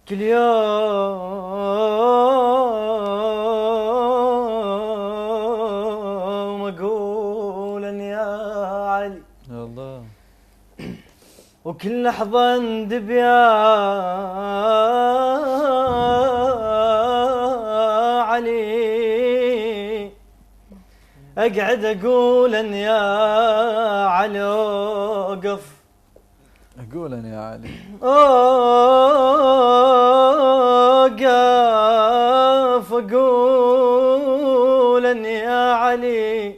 كل يوم أقول يا علي الله وكل لحظة اندب يا علي أقعد أقول يا علي وقف أقول يا علي أوقف أقول يا علي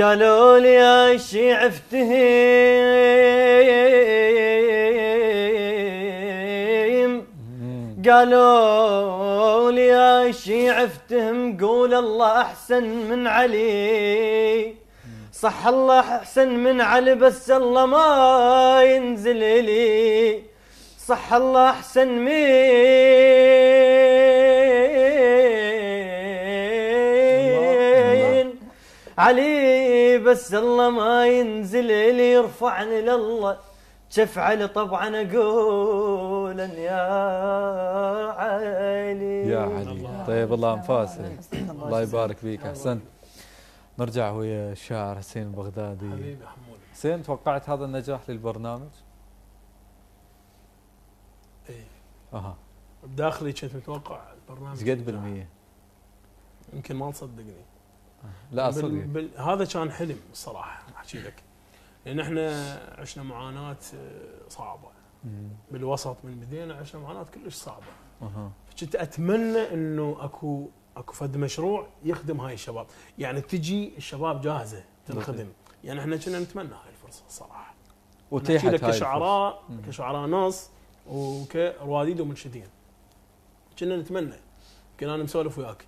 قالوا لي يا شيع افتهم قالوا لي يا شيع افتهم قول الله أحسن من علي صح الله أحسن من علي بس الله ما ينزل لي صح الله أحسن من علي بس الله ما ينزل لي يرفعني لله شف علي طبعا أقول يا علي يا علي طيب الله أنفاسك الله يبارك فيك أحسنت نرجع ويا الشاعر حسين البغدادي حبيبي محمود حسين توقعت هذا النجاح للبرنامج؟ اي اها بداخلي كنت متوقع البرنامج ايش قد بالمية؟ يمكن ما تصدقني لا صدق هذا كان حلم الصراحه احكي لك لان احنا عشنا معاناه صعبه بالوسط من بدينا عشنا معاناه كلش صعبه اها كنت اتمنى انه اكو فد مشروع يخدم هاي الشباب، يعني تجي الشباب جاهزه تنخدم، يعني احنا كنا نتمنى هاي الفرصه الصراحه. وتيحت هاي كشعراء نص وكرواديد ومنشدين. كنا نتمنى يمكن انا مسولف وياك،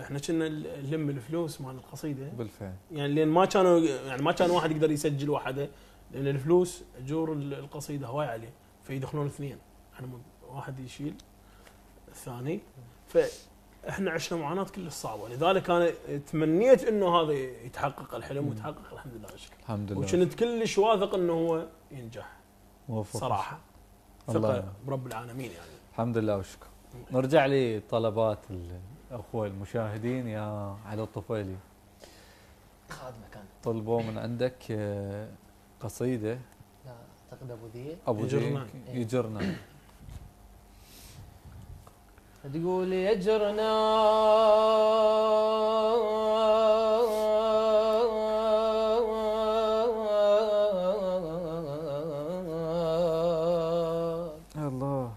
احنا كنا نلم الفلوس مال القصيده بالفعل يعني لان ما كانوا يعني ما كان واحد يقدر يسجل وحده لان الفلوس اجور القصيده هواي عليه فيدخلون اثنين، احنا واحد يشيل الثاني ف احنا عشنا معاناه كلش صعبه، لذلك انا تمنيت انه هذا يتحقق الحلم وتحقق الحمد لله الشكل. الحمد لله. وكنت كلش واثق انه هو ينجح. صراحه ثقه برب العالمين يعني. الحمد لله والشكر. نرجع لطلبات الاخوه المشاهدين. يا علي الطفيلي، طلبوا من عندك قصيده، لا اعتقد ابو ذيك يجرنا تقول يجرنا الله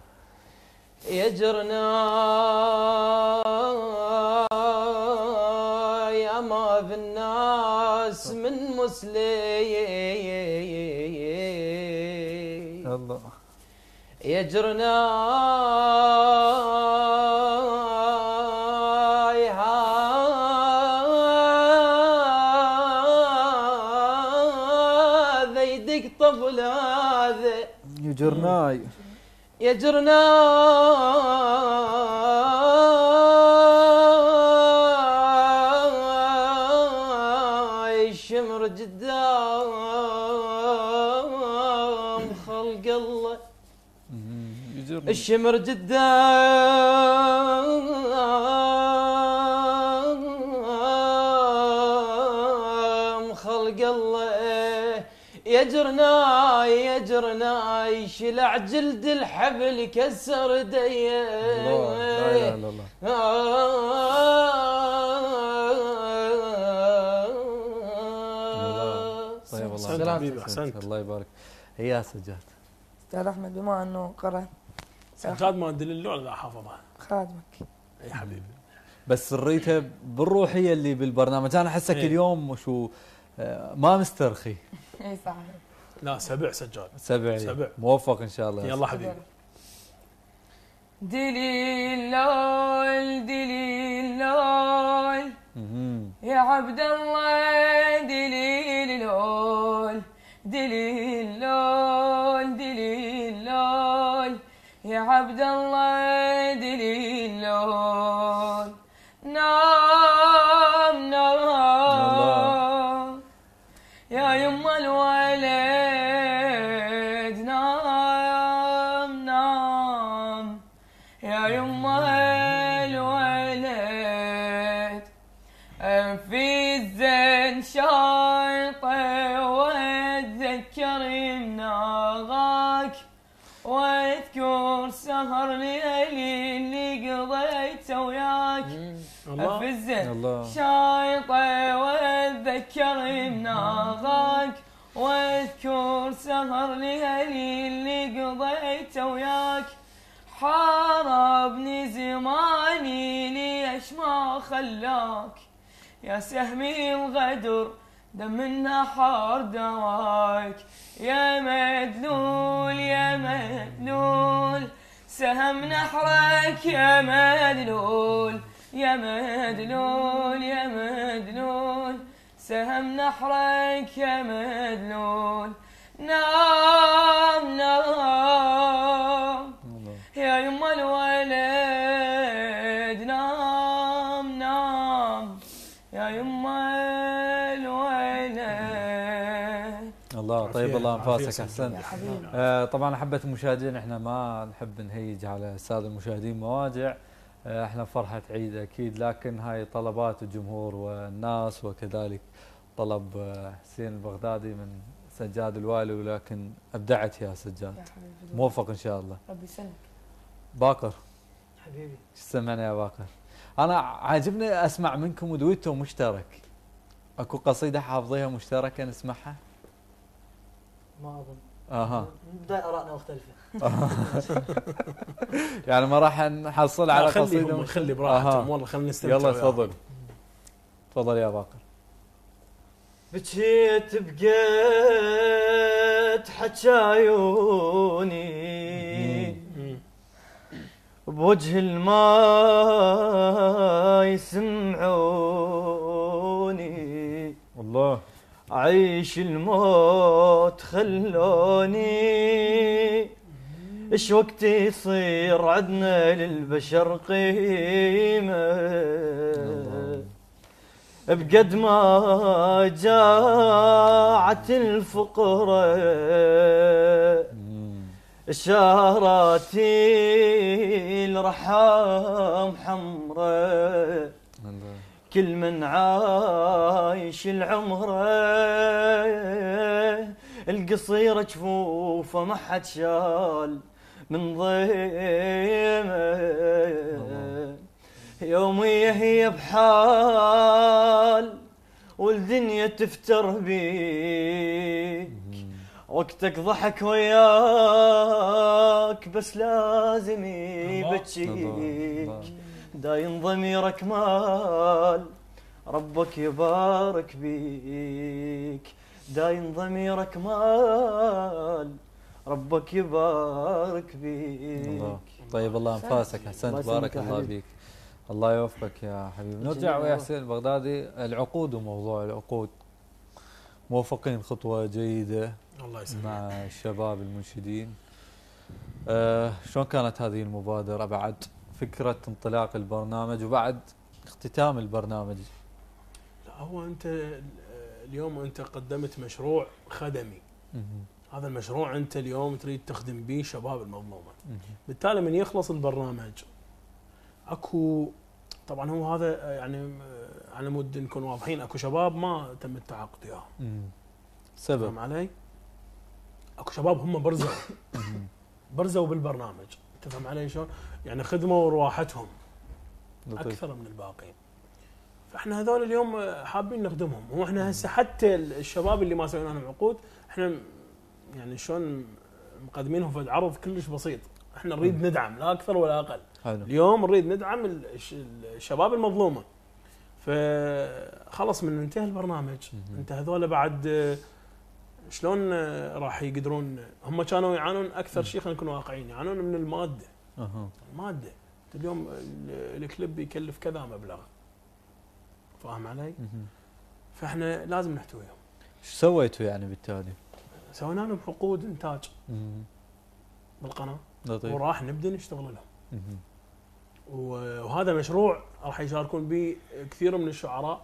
يجرنا يا ما في الناس من مسلم الله يجرنا يجرناي الشمر قدام خلق الله الشمر قدام خلق الله يجرنا شلع جلد الحبل كسر ديه الله لا اله الا الله طيب والله احسنت الله يبارك. يا سجاد استاذ احمد، بما انه قرأ سجاد ما ادري اللعبه حافظها خادمك اي حبيبي، بس سريته بالروحيه اللي بالبرنامج. انا احسك اليوم شو ما مسترخي. اي صح. لا سبع سجاد سبع موفق ان شاء الله. يلا حبيبي. دليلول دليلول يا عبد الله دليلول دليلول دليلول يا عبد الله دليلول نام نام يا يما الولد سهر ليالي اللي قضيته وياك في الزين شايطه واتذكر مناظرك واذكر سهر ليالي اللي قضيته وياك حاربني زماني ليش ما خلاك يا سهمي الغدر دمنا حار دواك يا مدلول يا مدلول سهم نحرك يا مدلول يا مدلول يا مدلول سهم نحرك يا مدلول نام نام يا يما الولد نام نام يا يما الله. طيب الله انفاسك احسن. طبعا احبه المشاهدين، احنا ما نحب نهيج على الساده المشاهدين مواجع، احنا فرحه عيد اكيد، لكن هاي طلبات الجمهور والناس، وكذلك طلب حسين البغدادي من سجاد الوائلي، ولكن ابدعت يا سجاد، موفق ان شاء الله. ربي يسلمك. باقر حبيبي، ايش سمعنا يا باقر؟ انا عاجبني اسمع منكم دويتو مشترك، اكو قصيده حافظيها مشتركه نسمعها؟ ما اظن. اها من البدايه ارائنا مختلفه. يعني ما راح نحصل على قصيده. نخلي براحتهم والله، خلينا نستمتع. يلا تفضل تفضل يا باقر. بكيت بقيت حجايوني بوجه الماء يسمعوني والله عيش الموت خلوني ايش وقت يصير عدنا للبشر قيمة بقد ما جاعت الفقرة الشهراتي الرحام حمرة كل من عايش العمره القصيرة جفوفه ما حد شال من ضيمه يومية هي بحال والدنيا تفتر بيك وقتك ضحك وياك بس لازم يبكيك دايم ضميرك مال ربك يبارك بيك دايم ضميرك مال ربك يبارك بيك. الله. طيب الله انفاسك حسين تبارك الله بيك. الله يوفقك يا حبيبي. نرجع ويا حسين البغدادي العقود وموضوع العقود. موفقين خطوه جيده الله يسلمك مع الشباب المنشدين. شلون كانت هذه المبادره بعد فكره انطلاق البرنامج وبعد اختتام البرنامج؟ لا هو انت اليوم انت قدمت مشروع خدمي. هذا المشروع انت اليوم تريد تخدم به شباب المظلومه. بالتالي من يخلص البرنامج اكو طبعا هو هذا يعني على مود نكون واضحين اكو شباب ما تم التعاقد وياهم. سبب فهم علي؟ اكو شباب هم برزوا بالبرنامج، تفهم علي شلون؟ يعني خدموا رواحتهم اكثر من الباقين. فاحنا هذول اليوم حابين نخدمهم، هو احنا هسه حتى الشباب اللي ما سوينا لهم عقود احنا يعني شلون مقدمينهم في عرض كلش بسيط، احنا نريد ندعم لا اكثر ولا اقل. حلو. اليوم نريد ندعم الشباب المظلومه. فخلص من انتهى البرنامج، انت هذول بعد شلون راح يقدرون؟ هم كانوا يعانون اكثر شيء، خلينا نكون واقعيين، يعانون من الماده. الماده اليوم الكليب يكلف كذا مبلغ. فاهم علي؟ فاحنا لازم نحتويهم. شو سويتوا يعني بالتالي؟ سوينا لهم عقود انتاج بالقناه. لطيف. وراح نبدا نشتغل لهم. وهذا مشروع راح يشاركون به كثير من الشعراء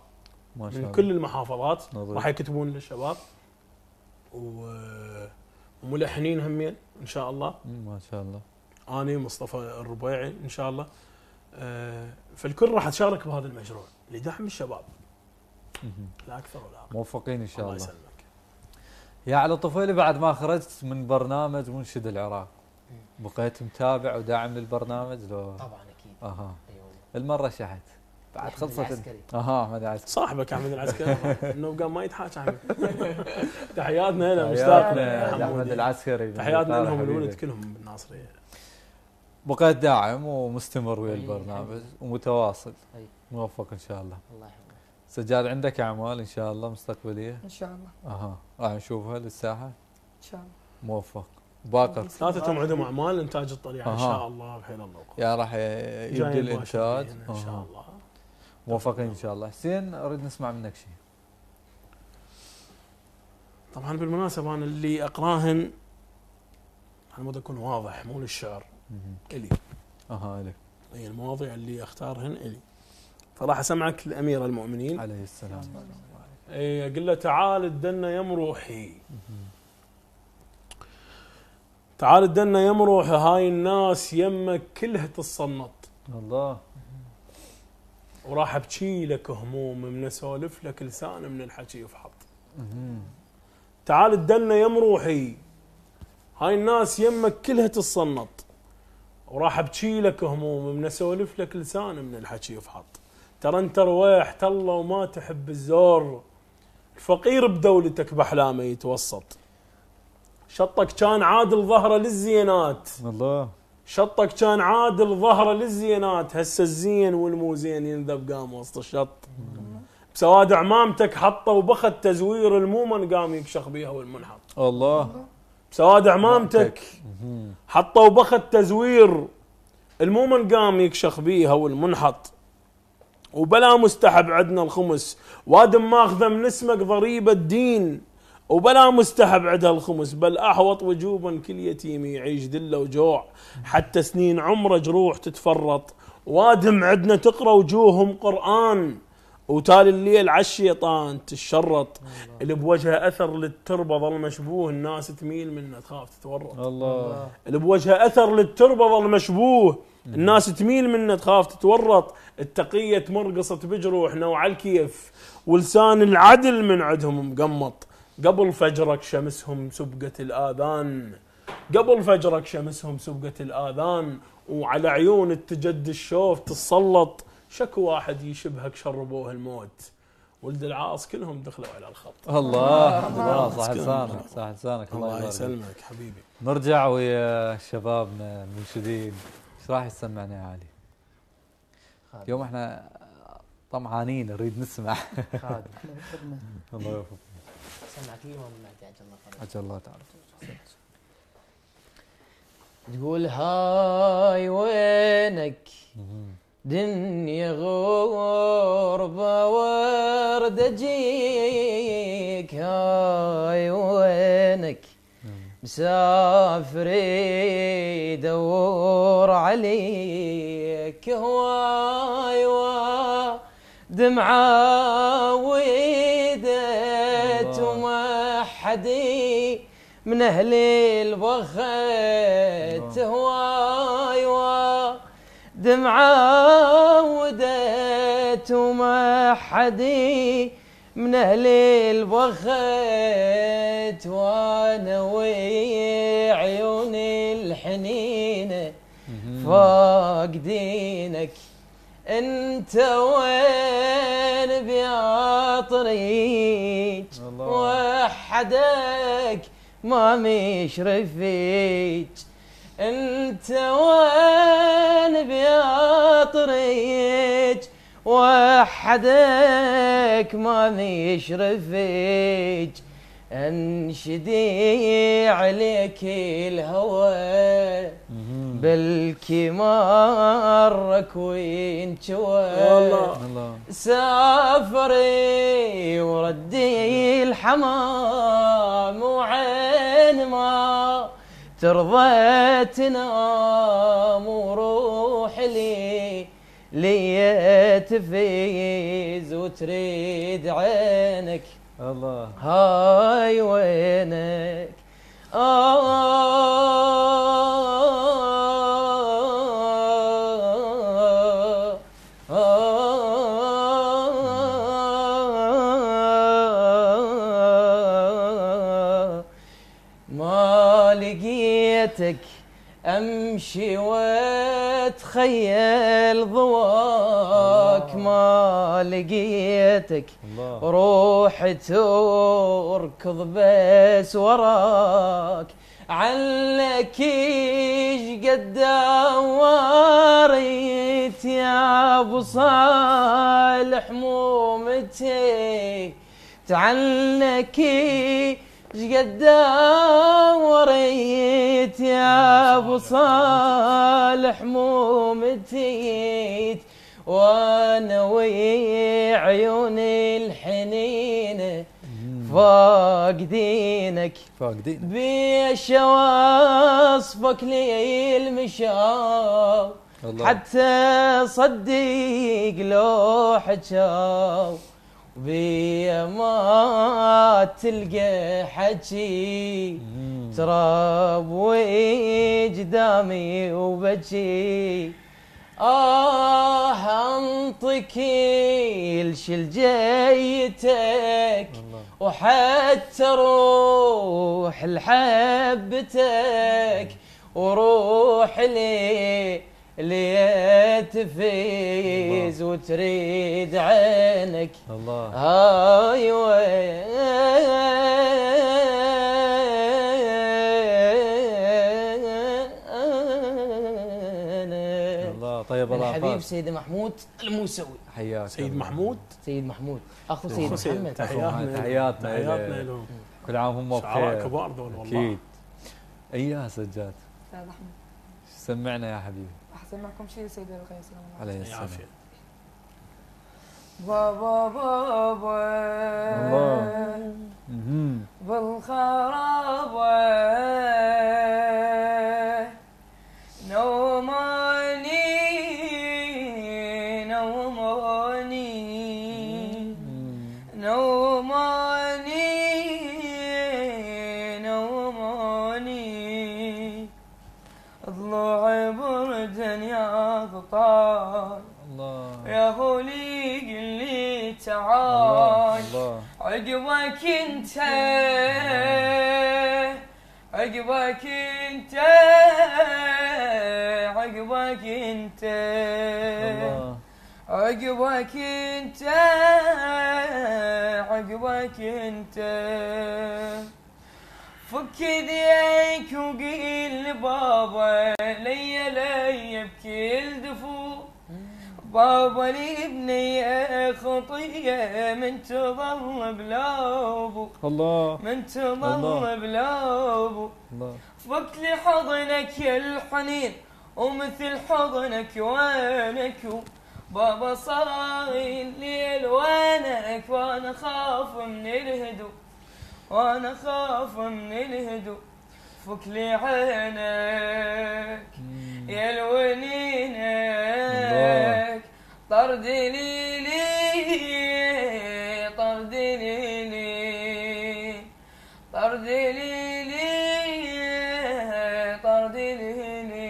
ما شاء الله من كل المحافظات. راح يكتبون للشباب وملحنين همين ان شاء الله. ما شاء الله. اني مصطفى الربيعي ان شاء الله. فالكل راح تشارك بهذا المشروع لدعم الشباب لا اكثر ولا اقل. موفقين ان شاء الله. الله يسلمك. يا علي الطفيلي، بعد ما خرجت من برنامج منشد العراق بقيت متابع وداعم للبرنامج لو؟ طبعا اكيد. أيوة. المره شحت بعد خلصت. احمد العسكري صاحبك احمد العسكري انه قام ما يتحاكى. احمد تحياتنا لنا مشتاقنا احمد العسكري، تحياتنا لهم الولد كلهم بالناصريه. بقيت داعم ومستمر ويا البرنامج ومتواصل. موفق ان شاء الله. الله يحفظك. سجاد، عندك اعمال ان شاء الله مستقبليه؟ ان شاء الله. راح نشوفها للساحه ان شاء الله. موفق. باقر ثلاثتهم عندهم اعمال انتاج الطليعه ان شاء الله بحيل الله يا راح يبدي الانتاج ان شاء الله. موفقين ان شاء الله. حسين، اريد نسمع منك شيء. طبعا بالمناسبه انا اللي اقراهن على مود اكون واضح مو للشعر الي. الي هي المواضيع اللي اختارهن الي. فراح اسمعك الامير المؤمنين عليه السلام. اي اقول له تعال الدنا يم روحي، تعال الدنا يم روحي، هاي الناس يمك كلها تتصنط. الله. وراح ابكي لك هموم من اسولف لك لسان من الحكي يفحط. تعال الدنا يم روحي، هاي الناس يمك كلها تتصنط. وراح ابكي لك هموم من اسولف لك لسان من الحكي يفحط. ترى انت رواحت الله وما تحب الزور، الفقير بدولتك باحلامه يتوسط. شطك كان عادل ظهره للزينات. الله. شطك كان عادل ظهره للزينات، هسه الزين والمو زين ينذب قام وسط الشط. بسواد عمامتك حطه وبخت تزوير، المومن قام يكشخ بيها والمنحط. الله. بسواد عمامتك حطه وبخت تزوير، المومن قام يكشخ بيها والمنحط. وبلا مستحب عندنا الخمس، وادم ماخذه من اسمك ضريبه الدين. وبلا مستحب عندها الخمس، بل احوط وجوبا كل يتيم يعيش ذله وجوع، حتى سنين عمره جروح تتفرط. وادم عندنا تقرا وجوههم قران، وتالي الليل على الشيطان تشرط، اللي بوجهه اثر للتربه ظل مشبوه، الناس تميل منه تخاف تتورط. الله. اللي بوجهه اثر للتربه ظل مشبوه، الناس تميل منه تخاف تتورط. التقيه تمرقصت بجروحنا وعلى الكيف، ولسان العدل من عندهم مقمط. قبل فجرك شمسهم سبقت الاذان، قبل فجرك شمسهم سبقت الاذان، وعلى عيون التجد الشوف تتسلط. شكو واحد يشبهك شربوه الموت، ولد العاص كلهم دخلوا على الخط. الله الله، صح لسانك صح لسانك. الله يسلمك حبيبي. نرجع ويا شبابنا المنشدين، ايش راح يسمعنا يا علي؟ اليوم احنا طمعانين نريد نسمع. خادم الله يوفقك. سمعك لي ومنعك عجل الله فرجك. عجل الله تعالى. تقول هاي وينك دنيا غربة ورد أجيك، هاي وينك مسافر يدور عليك، هواي ودمعة ويدت وما حدي من أهل البخت، هواي دمعة ودت وما حدي من أهل البخت، وأنا ويا عيوني الحنينة فاقدينك، أنت وين بيا طريق وحدك ما مشرفيك، انت وين بيا طريق وحدك ما مشرفيك، انشدي عليك الهوى بلكي مرك وينشوى، سافري وردي الحمام وعين ما ترضى تنام، وروح لي تفيز وتريد عينك. الله. هاي وينك أمشي واتخيل ضواك، ما لقيتك روحي تركض بس وراك، علك ايش قد دوريت يا ابو صالح مومتي، تعلك شقد وريت يا ابو صالح مومتيت، وانا ويا عيوني الحنينه فاقدينك، بشواصفك لي المشاو حتى صدق لو حجاو، بيا ما تلقى حجي تراب وجدامي وبجي، انطكي لشل جيتك وحتى روح لحبتك، وروح لي تفيز وتريد عينك. الله. هاي وينك. الله. طيب الله يحفظك الحبيب سيد محمود الموسوي. حياك سيد محمود. سيد محمود اخو سيد محمد. تحياتنا لهم. كل عام هم بخير. شعراء كبار دول والله. اكيد. ايها سجاد. استاذ احمد. سمعنا يا حبيبي. سمعكم شيء سيدي الغالي سلام عليكم. عليه السلام. بابا بابا بالخرابة نوماني عقبك انت عقبك انت عقبك انت عقبك انت عقبك انت فك ذيك وقيل لبابا ليا ليا بكل دفوع بابا لابني خطيه من تظل بلا ابوك الله من تظل بلا ابوك فك لحضنك يا الحنين ومثل حضنك وانك بابا صراغي الليل وانك وانا خاف من الهدوء وانا خاف من الهدوء فك لي عينك يا الونينك طرد لي لي طرد لي لي طرد لي لي طرد لي لي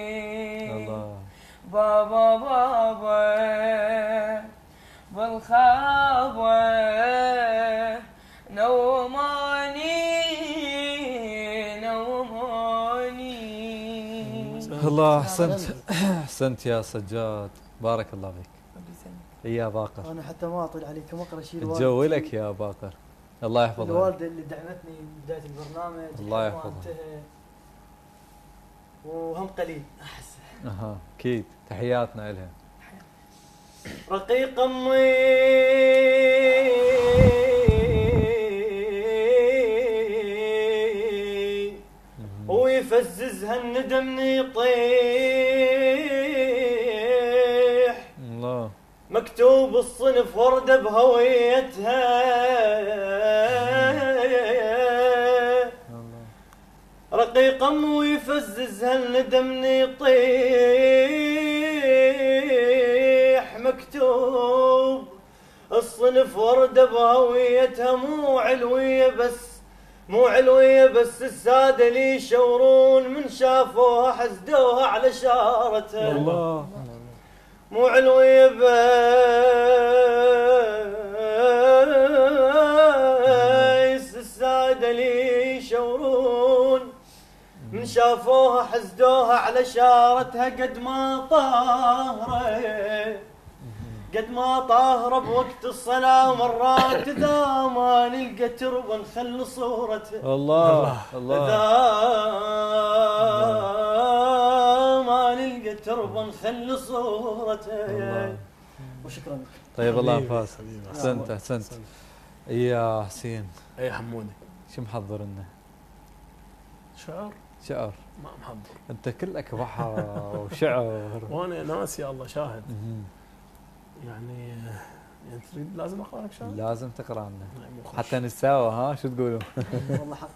بابا بابا بالخابة نوما الله احسنت احسنت يا سجاد بارك الله فيك. يا باقر انا حتى ما اطول عليك اقرا شيء الوالد تجولك يا باقر الله يحفظها الوالده اللي دعمتني من بدايه البرنامج الله يحفظها وهم قليل احس اها اكيد تحياتنا لها رقيق امي ويفززها الندم يطيح الله مكتوب الصنف ورده بهويتها رقيق ام ويفززها الندم يطيح مكتوب الصنف ورده بهويتها مو علويه بس مو علوية بس السادة اللي يشورون من شافوها حسدوها على شارتها الله مو علوية بس السادة اللي يشورون من شافوها حسدوها على شارتها قد ما طاهرة قد ما طاهرة بوقت الصلاة مرات إذا ما نلقى تربة نخلي صورته الله الله إذا ما نلقى تربة نخلي صورته وشكرا طيب الله فاز أحسنت أحسنت يا حسين يا حمودي شو محضر لنا؟ شعر؟ شعر ما محضر أنت كلك بحر وشعر وأنا ناس يا الله شاهد يعني تريد لازم اقرا لك شغله؟ لازم تقرا لنا حتى نتساوى ها شو تقولون؟ والله حق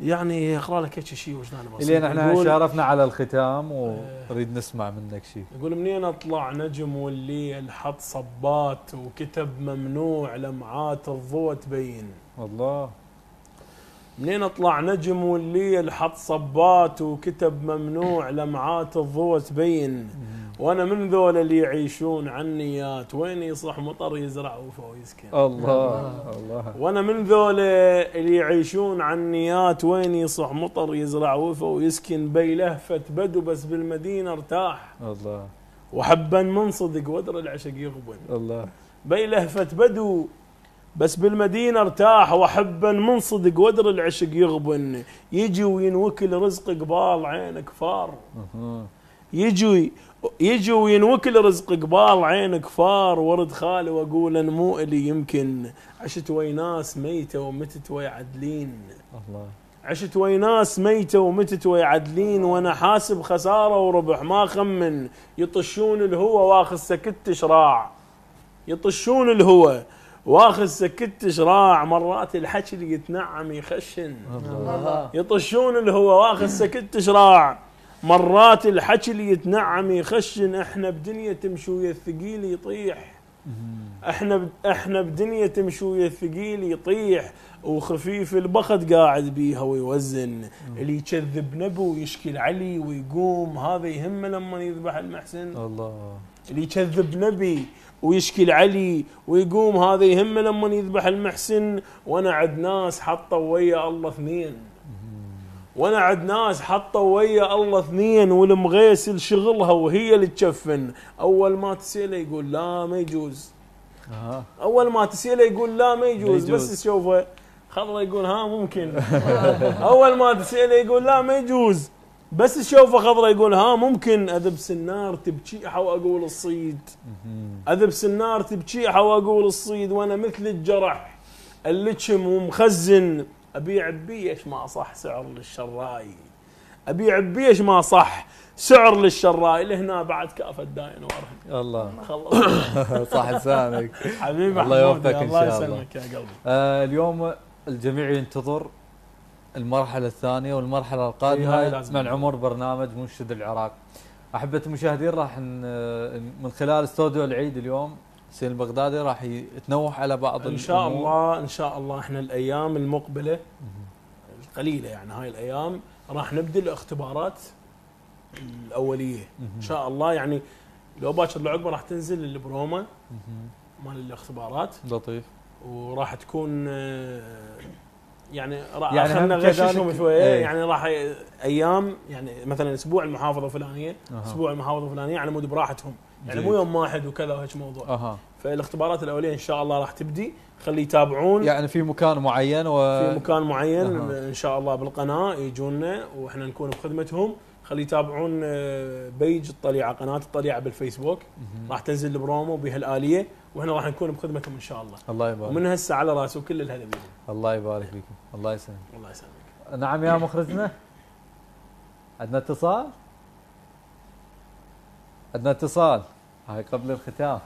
يعني اقرا لك هيك شيء وجداني بسيط الين احنا شارفنا على الختام ونريد نسمع منك شيء يقول منين اطلع نجم والليل حط صبات وكتب ممنوع لمعات الضوء تبين والله منين اطلع نجم والليل حط صبات وكتب ممنوع لمعات الضوء تبين وانا من ذول اللي يعيشون عنيات وين يصح مطر يزرع وفوق يسكن الله الله وانا من ذول اللي يعيشون عنيات وين يصح مطر يزرع وفوق يسكن بي لهفه بدو بس بالمدينه ارتاح الله وحبا من صدق ودر العشق يغبن الله بي لهفه بدو بس بالمدينه ارتاح وحبا من صدق ودر العشق يغبن يجي وينوكل رزق قبال عينك فار يجي وينوكل رزق قبال عين كفار ورد خالي واقول ان مو الي يمكن عشت ويا ناس ميته ومتت ويا عدلين الله عشت ويا ناس ميته ومتت ويا عدلين وانا حاسب خساره وربح ما خمن يطشون الهوى واخذ سكت شراع يطشون الهوى واخذ سكت شراع مرات الحكي اللي يتنعم يخشن الله يطشون الهوى واخذ سكت شراع مرات الحكي اللي يتنعم يخشن احنا بدنيا تمشويه الثقيل يطيح احنا بدنيا تمشويه الثقيل يطيح وخفيف البخت قاعد بيها ويوزن اللي يكذب نبو ويشكي علي ويقوم هذا يهمه لما يذبح المحسن الله اللي يكذب نبي ويشكي علي ويقوم هذا يهمه لما يذبح المحسن. وانا عد ناس حطوا ويا الله اثنين، وانا عد ناس حطوا ويا الله اثنين، والمغيسل شغلها وهي اللي تشفن. اول ما تساله يقول لا ما يجوز، اول ما تساله يقول لا ما يجوز، بس تشوفه خضره يقول ها ممكن. اول ما تساله يقول لا ما يجوز، بس تشوفه خضره يقول ها ممكن. اذبس النار تبكيحه واقول الصيد، اذبس النار تبكيحه واقول الصيد. وانا مثل الجرح اللجم ومخزن، ابيع بيش ما صح سعر للشراي، ابيع بيش ما صح سعر للشراي. لهنا بعد كافه الداين وارهن. الله خلص. صح لسانك حبيبي، الله يوفقك ان شاء الله. الله يسلمك يا قلبي. اليوم الجميع ينتظر المرحله الثانيه والمرحله القادمه مع العمر، برنامج منشد العراق. احبه المشاهدين، راح من خلال استوديو العيد اليوم حسين البغدادي راح يتنوح على بعض ان شاء الأمور. الله ان شاء الله احنا الايام المقبله القليله يعني هاي الايام راح نبدا الاختبارات الاوليه ان شاء الله. يعني لو باكر العقبه راح تنزل البرومه مال الاختبارات لطيف، وراح تكون يعني خلنا نغششهم شويه. يعني راح ايام يعني مثلا اسبوع المحافظه الفلانيه، اسبوع المحافظه الفلانيه، على مود براحتهم يعني مو يوم واحد وكذا وهيك موضوع. فالاختبارات الاوليه ان شاء الله راح تبدي، خلي يتابعون يعني في مكان معين في مكان معين ان شاء الله بالقناه يجونا واحنا نكون بخدمتهم. خلي يتابعون بيج الطليعه، قناه الطليعه بالفيسبوك، راح تنزل البرومو بهالاليه واحنا راح نكون بخدمتهم ان شاء الله. الله يبارك، ومن هسه على راسه كل الهدفين. الله يبارك فيكم. الله يسلمك. الله يسلمك. نعم يا مخرجنا، عندنا اتصال، عندنا اتصال هاي قبل الختام.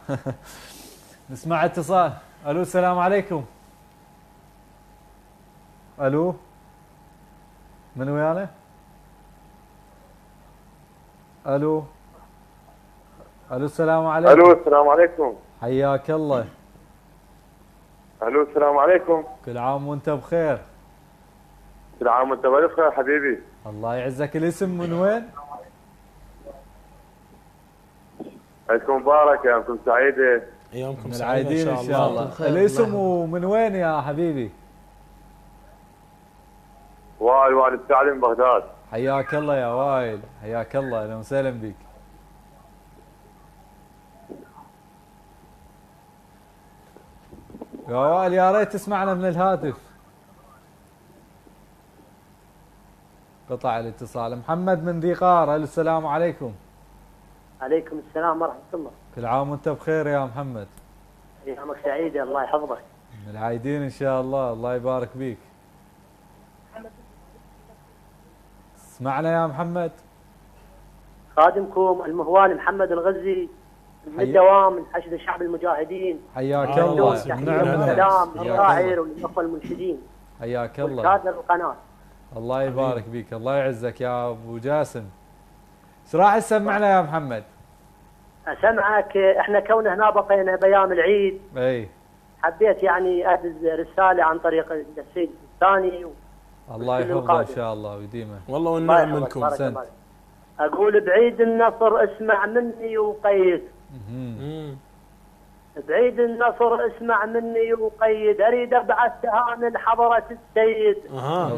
نسمع اتصال. الو السلام عليكم. الو من ويانا؟ الو الو السلام عليكم. الو السلام عليكم. حياك الله. الو السلام عليكم. كل عام وانت بخير. كل عام وانت بألف خير حبيبي. الله يعزك. الاسم من وين؟ عيدكم مبارك، ايامكم سعيده. ايامكم سعيده ان شاء الله. الاسم ومن وين يا حبيبي؟ وائل، وائل السعدي من بغداد. حياك الله يا وائل، حياك الله، اهلا وسهلا بك. يا وائل يا ريت تسمعنا من الهاتف. قطع الاتصال. محمد من ذي قار، السلام عليكم. عليكم السلام ورحمه الله. كل عام وانت بخير يا محمد. ايامك سعيده، الله يحفظك. من العايدين ان شاء الله، الله يبارك بيك. اسمعنا يا محمد. خادمكم المهوان محمد الغزي من الدوام من حشد الشعب المجاهدين. حياك الله. نعم السلام للطاهر وللأخوة المنشدين. حياك الله. والكادر القناة. الله يبارك بيك، الله يعزك يا ابو جاسم. ايش راح تسمعنا يا محمد؟ اسمعك احنا كون هنا بقينا بيام العيد. اي. حبيت يعني اهدي رسالة عن طريق السيد الثاني. الله يحفظه ان شاء الله ويديمه. والله والنعم منكم. احسنت. اقول بعيد النصر اسمع مني وقيد. بعيد النصر اسمع مني وقيد، اريد ابعث تهاني لحضرة السيد.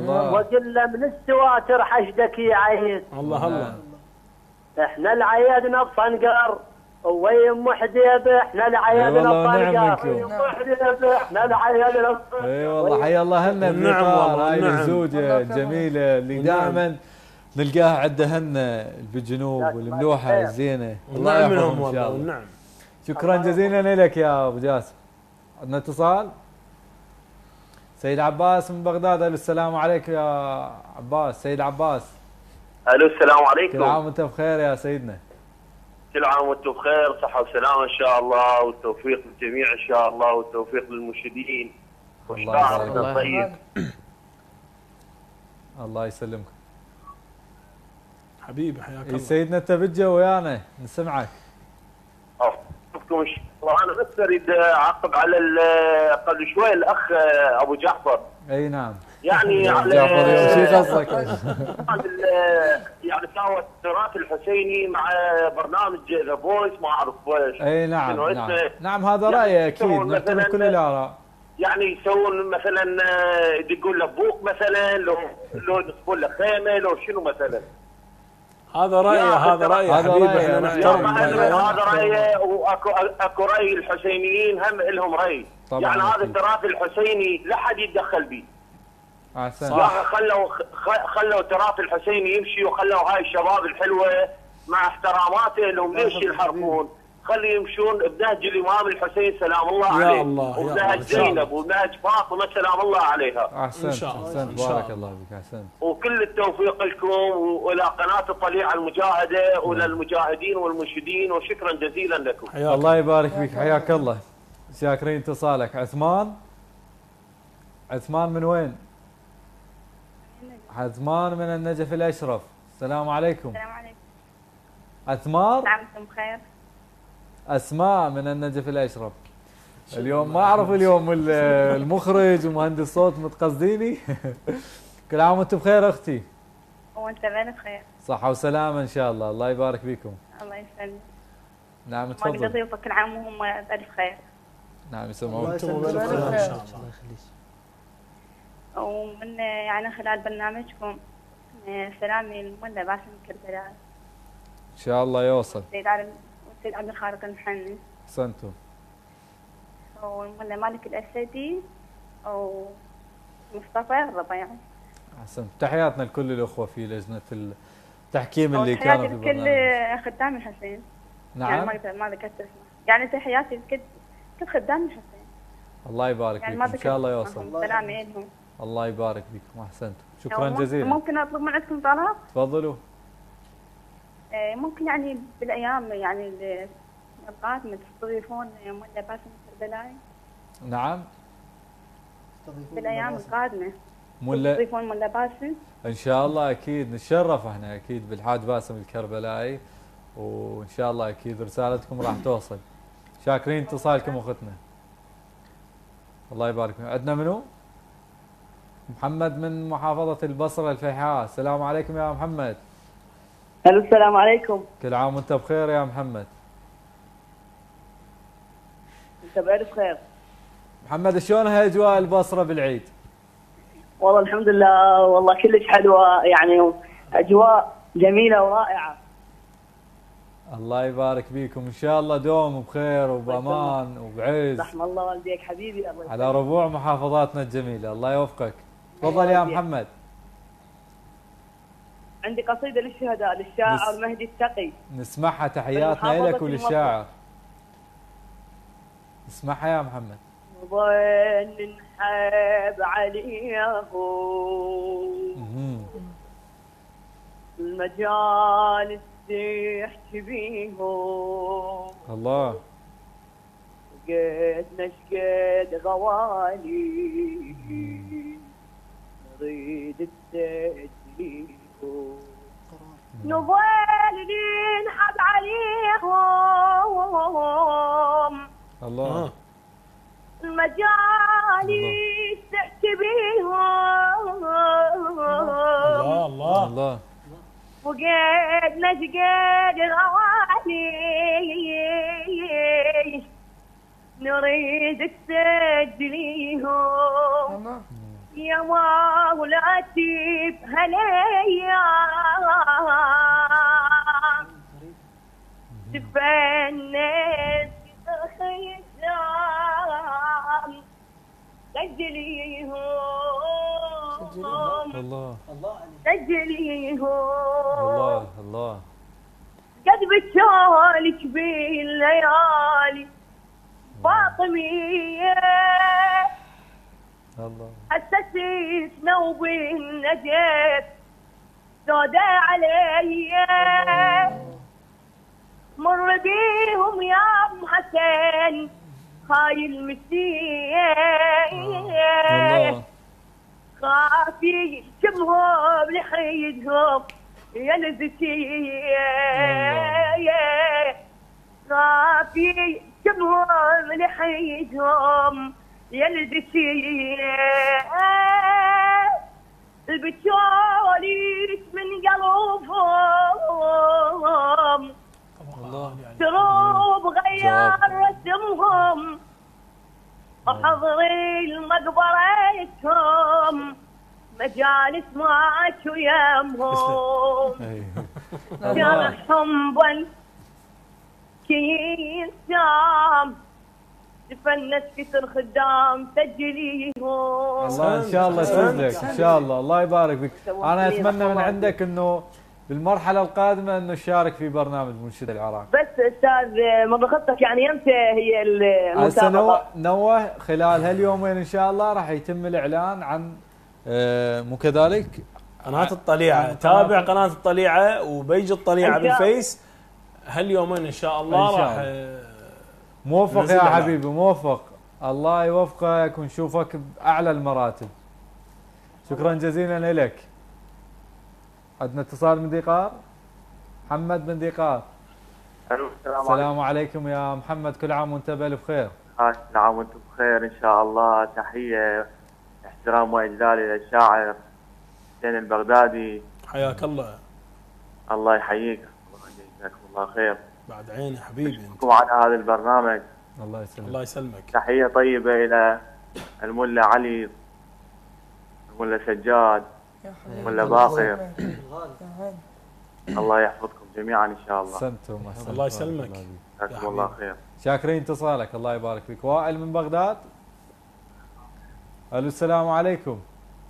واقول له من السواتر حشدك يعيد. الله الله. احنا العيادنا بصنقر ويم محديبه، احنا العيادنا بصنقر ويم محديبه، احنا العيادنا بصنقر. اي والله حي الله اهلنا بنعم. والله هاي الزوجه الجميله اللي دائما نلقاها عند اهلنا بالجنوب والملوحه الزينه. الله يحفظهم ان شاء الله. شكرا جزيلا لك يا ابو جاسم. عندنا اتصال. سيد عباس من بغداد، السلام عليك يا عباس. سيد عباس. الو السلام عليكم. كل عام وانت بخير يا سيدنا. كل عام وانتم بخير، صحة وسلامة ان شاء الله، والتوفيق للجميع ان شاء الله، والتوفيق للمرشدين والشاعر الطيب. الله يسلمك حبيبي، حياك الله. سيدنا انت بتجي ويانا نسمعك. شفتكم ان شاء الله. انا بس اريد اعقب على قبل شوي الاخ ابو جعفر. اي نعم. يعني على يعني كان التراث الحسيني مع برنامج ذا فويس ما اعرف ايش. اي نعم نعم نعم هذا رايي اكيد نعتمد كل الاراء. يعني يسوون مثلا يقول لابوك مثلا لو يدخلون له خيمه لو شنو مثلا. هذا رايي هذا رايي حبيبي احنا نحترم هذا رايي واكو راي الحسينيين هم لهم راي. يعني هذا التراث الحسيني لا حد يتدخل به. صح خلوا التراث الحسيني يمشي وخلوا هاي الشباب الحلوه مع احتراماته لهم ليش ينحرفون؟ خلي يمشون بنهج الامام الحسين سلام الله عليه يا الله وبنهج زينب وبنهج فاطمه سلام الله عليها. احسنت احسنت بارك الله بك احسنت. وكل التوفيق لكم والى قناه الطليعه المجاهده وللمجاهدين والمنشدين وشكرا جزيلا لكم. حياك الله يبارك فيك حياك الله. شاكرين اتصالك. عثمان عثمان من وين؟ عثمان من النجف الاشرف. السلام عليكم. السلام عليكم. اثمار نعم بخير. اسماء من النجف الاشرف. اليوم ما اعرف اليوم المخرج ومهندس صوت متقصديني. كل عام وانتم بخير اختي. وانت بعد بخير. صحة وسلامة ان شاء الله، الله يبارك فيكم. الله يسلمك. نعم تفضل. ما قضيتوا كل عام وهم بألف خير. نعم يسمعوك. وانتم بألف خير ان شاء الله. الله يخليك. ومن يعني خلال برنامجكم سلامي المولى باسم الكربلاء. ان شاء الله يوصل. سيد عبد الخالق المحني. احسنتم. والمولى مالك الاسدي ومصطفى الربيعي. احسنت، تحياتنا لكل الاخوه في لجنه التحكيم اللي كانوا في البرنامج. تحياتي لكل خدام الحسين. نعم. يعني ما ذكرت اسمه، يعني تحياتي لكل خدام الحسين. الله يبارك يعني فيكم، ان شاء الله يوصل. سلامي لهم. الله يبارك فيكم، احسنتم، شكرا جزيلا. ممكن اطلب من عندكم طلب؟ تفضلوا. ممكن يعني بالايام يعني القادمه تستضيفون مولى باسم الكربلاي؟ نعم بالايام القادمه تستضيفون مولى باسم؟ ان شاء الله اكيد نتشرف احنا اكيد بالحاج باسم الكربلاي وان شاء الله اكيد رسالتكم راح توصل. شاكرين اتصالكم اختنا. الله يبارك فيكم. عندنا منو؟ محمد من محافظه البصره الفيحاء. السلام عليكم يا محمد. الو السلام عليكم. كل عام وانت بخير يا محمد. انت بألف خير. محمد شلون هاي اجواء البصره بالعيد؟ والله الحمد لله والله كلش حلوه يعني اجواء جميله ورائعه. الله يبارك فيكم ان شاء الله دوم بخير وبامان وبعز. رحم الله والديك حبيبي الله على ربوع محافظاتنا الجميله الله يوفقك. تفضل يا محمد. عندي قصيدة للشهداء للشاعر مهدي التقي. نسمعها تحياتنا لك وللشاعر. نسمعها يا محمد. ظن نحب عليه المجال تحكي بيهم الله قد نشقد غوالي نريد التأديب نظل ننحب عليهم الله المجالي تحكي بيهم الله الله الله وقد نشقد غوالي نريد التجليهم يا مولاتي بهليا تفنس خيام سجليهم الله سجليهم الله الله قد بتشالك بالليالي فاطمية الله حسستنا وبالنجف سودا علي مر بيهم يا ام حسن هاي المسيح خافي شمهم لحيدهم يا لزكيه خافي شمهم لحيدهم يا لزكيه البتوليت من قلوبهم تروب غير رسمهم وحضري المقبرتهم مجالس ماتوا يمهم جرحهم بالكيسام تفنس كثر خدام تجليهم. الله ان شاء الله يسعدك ان شاء الله، الله يبارك فيك. انا اتمنى من عندك انه بالمرحله القادمه انه تشارك في برنامج منشد العراق. بس استاذ من خطتك يعني امتى هي المسابقه؟ نوه خلال هاليومين ان شاء الله راح يتم الاعلان عن مو كذلك؟ قناه الطليعه، تابع قناه الطليعه وبيج الطليعه بالفيس. هاليومين ان شاء الله راح موفق يا حبيبي، موفق، الله يوفقك ونشوفك باعلى المراتب. شكرا جزيلا لك. عندنا اتصال من ديقار، محمد من ديقار. السلام عليكم يا محمد، كل عام وانت بالف خير. كل عام وانتم بخير ان شاء الله. تحيه احترام واجلالي للشاعر حسين البغدادي، حياك الله. الله يحييك، الله يجزاكم الله خير. بعد عيني حبيبي، اشكركم على هذا البرنامج. الله يسلمك. الله يسلمك. تحيه طيبه الى الملا علي، الملا سجاد، الملا باقر. الله يحفظكم جميعا ان شاء الله. احسنتم احسنتم. الله يسلمك. جزاكم الله خير. شاكرين اتصالك، الله يبارك فيك. وائل من بغداد. الو السلام عليكم.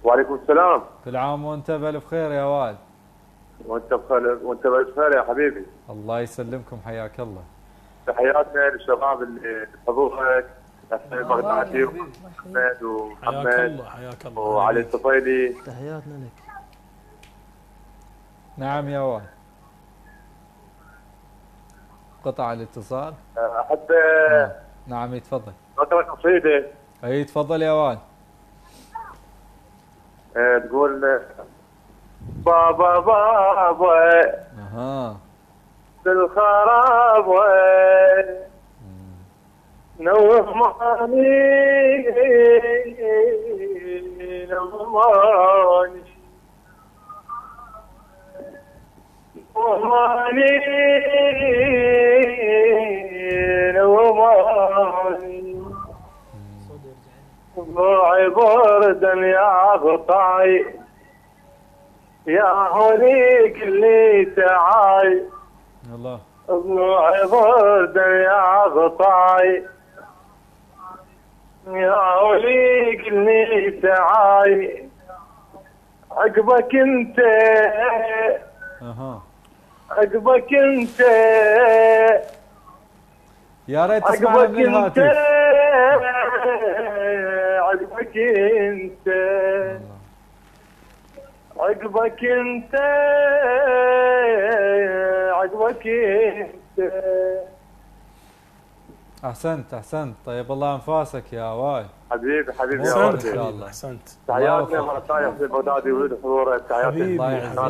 وعليكم السلام. كل عام وانت بالف خير يا وائل. وانت بخير وانت بألف خير يا حبيبي. الله يسلمكم، حياك الله. تحياتنا للشباب اللي حضورك حسين البغدادي ومحمد ومحمد وعلي الطفيلي. تحياتنا لك. نعم يا وائل. قطع الاتصال. احب نعم يتفضل. اقرا قصيده. اي تفضل يا وائل. تقول بابا بابا بالخراب نوه ماني نوه ماني ضاعي بردا يا قطعي يا هوليك اللي تعاي الله اضلوعي بردا يا قطعي يا هوليك اللي تعاي عقبك انت عقبك انت يا ريت تسمع من الهاتف عقبك انت عقبك انت عقبك انت. احسنت احسنت. طيب الله انفاسك يا وائل حبيبي حبيبي يا وائل. احسنت احسنت. تحياتنا مرتاح في البغدادي ويريد حضورك. تحياتي الله يحفظك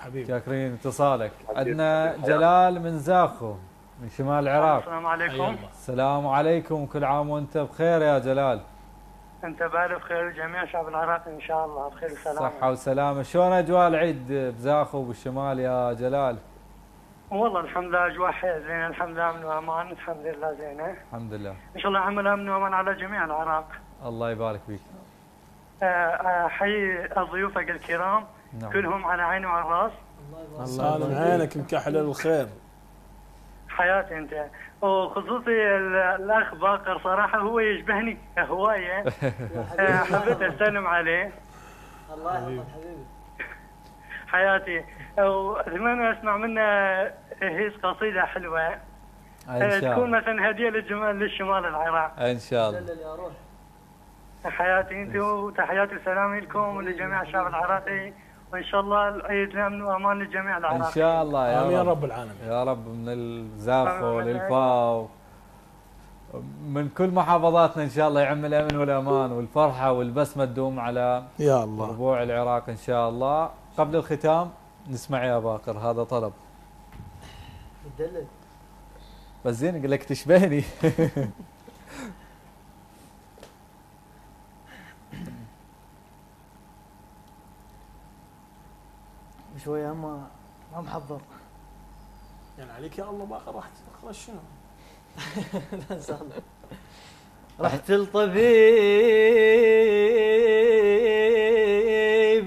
حبيبي. شاكرين اتصالك. عندنا جلال من زاخو من شمال العراق. السلام عليكم. السلام عليكم، كل عام وانت بخير يا جلال. انت بالف خير جميع شعب العراق ان شاء الله بخير وسلامه. صحة وسلامة. شلون اجواء العيد بزاخو وبالشمال يا جلال؟ والله الحمد لله اجواء حيل زينة، الحمد لله امن وامان، الحمد لله زينة. الحمد لله. ان شاء الله عمل امن وامان على جميع العراق. الله يبارك فيك. احيي ضيوفك الكرام. نعم. كلهم على عيني وعلى الراس. الله يبارك فيك. الله يعينك مكحل الخير. حياتي انت، وخصوصي الاخ باقر صراحه هو يشبهني هوايه. حبيت استلم عليه. الله يحفظك حبيبي. حياتي، واتمنى اسمع منه هيس قصيده حلوه تكون مثلا هديه للشمال العراق. ان شاء الله. حياتي انت، وتحياتي وسلامي لكم ولجميع الشعب العراقي، وان شاء الله العيد امن وامان لجميع العراقيين ان شاء الله يا رب. يا رب العالمين يا رب. من الزافو للفاو من كل محافظاتنا ان شاء الله يعم الامن والامان والفرحه والبسمه تدوم على يا الله ربوع العراق ان شاء الله. قبل الختام نسمع يا باقر هذا طلب. تدلل بس زين اقول لك تشبهني. شويه ما محضر. يعني عليك يا الله باقر راح تخرج شنو؟ رحت لطبيب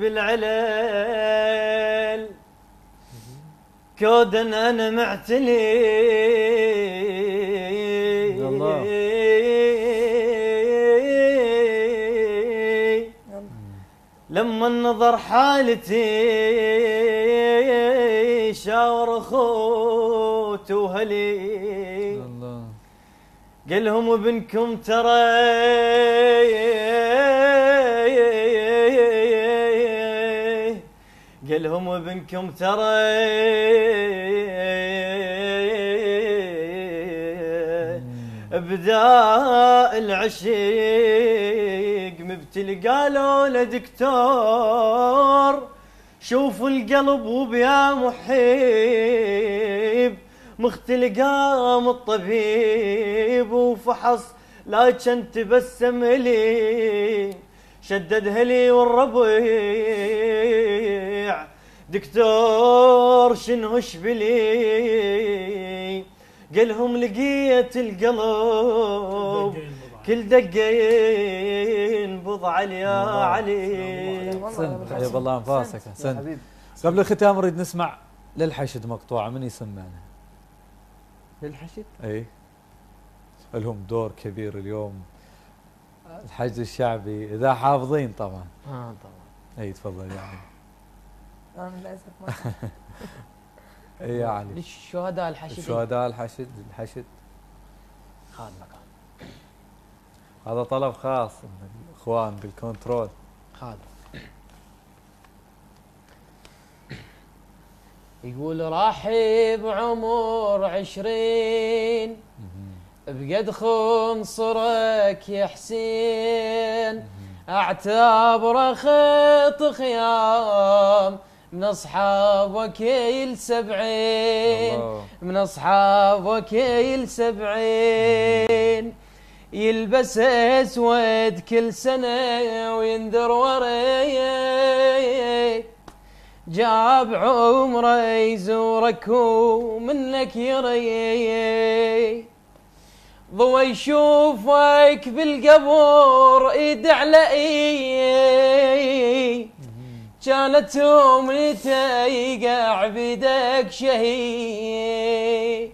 العلل كودن انا معتلي لما النظر حالتي شاور اخوت وهلي قال لهم ابنكم ترى ابداء العشيق مبتلي. قالوا له دكتور شوفوا القلب وبيا محيب مختلي. قام الطبيب وفحص لكن تبسم لي شدد هلي والربيع دكتور شنهش بلي. قالهم لقيت القلب كل دقين بضع يا علي. احسنت حبيب الله انفاسك. احسنت. قبل الختام نريد نسمع للحشد مقطوعه من يسمعنا. للحشد؟ اي لهم دور كبير اليوم الحشد الشعبي اذا حافظين طبعا. طبعا. اي تفضل يا علي. انا للاسف ما اي يا علي. للشهداء الحشد. الشهداء الحشد خال مكان. هذا طلب خاص من الاخوان بالكنترول. خال يقول راحب عمر 20 بقد خنصرك يا حسين اعتبر خط خيام من اصحابك يل 70 يلبس اسود كل سنه ويندر وراي جاب عمره يزورك ومنك يري ضوى يشوفك بالقبر ايد على ايد كانت امنيتي قاع بيدك شهيد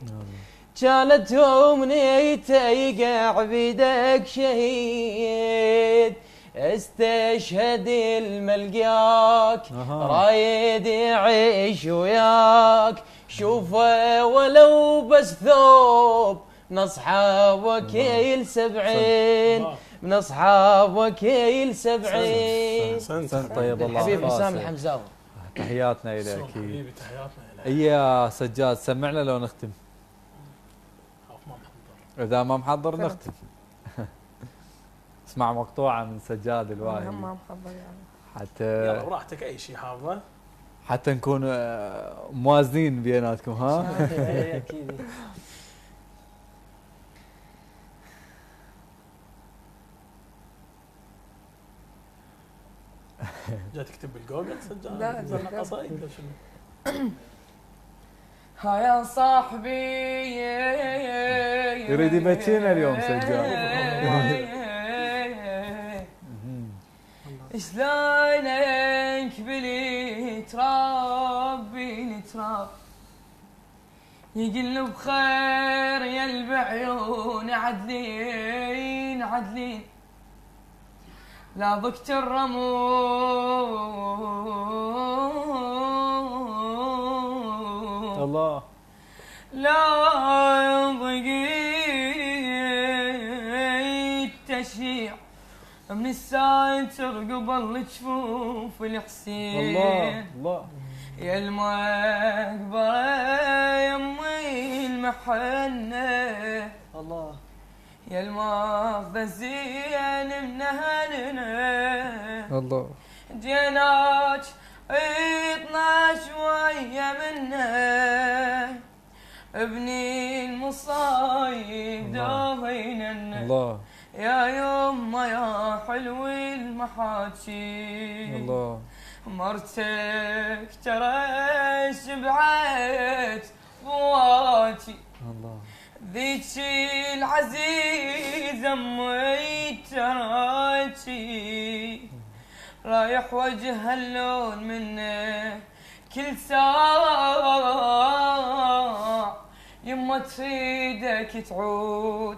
كانت امنيتي قاع بيدك شهيد استشهد الملقاك رايد يعيش وياك شوفه ولو بس ثوب من اصحابك يل 70 سنت. طيب الله حبيبي حسام الحمزاوي تحياتنا اليك. حبيبي تحياتنا اليك. يا سجاد سمعنا لو نختم. اذا ما محضر نختم. اسمع مقطوعة من سجاد الوائلي. ما محضر يعني. حتى يلا براحتك أي شيء حافظه. حتى نكون موازنين بيناتكم ها؟ أكيد. جاي تكتب بالجوجل سجاد؟ لا تزرع قصائد ولا شنو؟ ها يا صاحبي يريد يبكينا اليوم سجاد. شلونك بلي تربي تراب يقلب خير يا البعيون عدلين لا ضكت الرموم الله لا ضقيت التشريع من الساتر قبل تشوف الحسين الله يا المقبره يمي المحنه الله يا المافه زين من اهلنا الله جيناك عيطنا شويه منا ابني المصايب داوينا الله يا يما يا حلو المحاكي الله مرتك ترى شبعت بواتي الله ذيك العزيزة امي تراكي رايح وجه اللون منه كل ساعة يما تفيدك تعود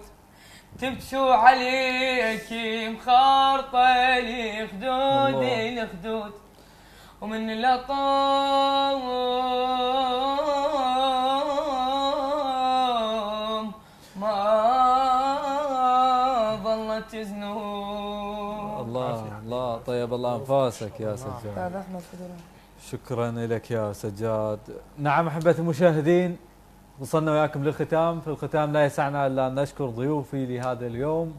تبتشو عليك مخارطة لخدود لخدود ومن الأطام ما ظلت زنود. الله الله طيب الله أنفاسك يا سجاد. شكرا لك يا سجاد. نعم أحبة المشاهدين وصلنا وياكم للختام. في الختام لا يسعنا إلا أن نشكر ضيوفي لهذا اليوم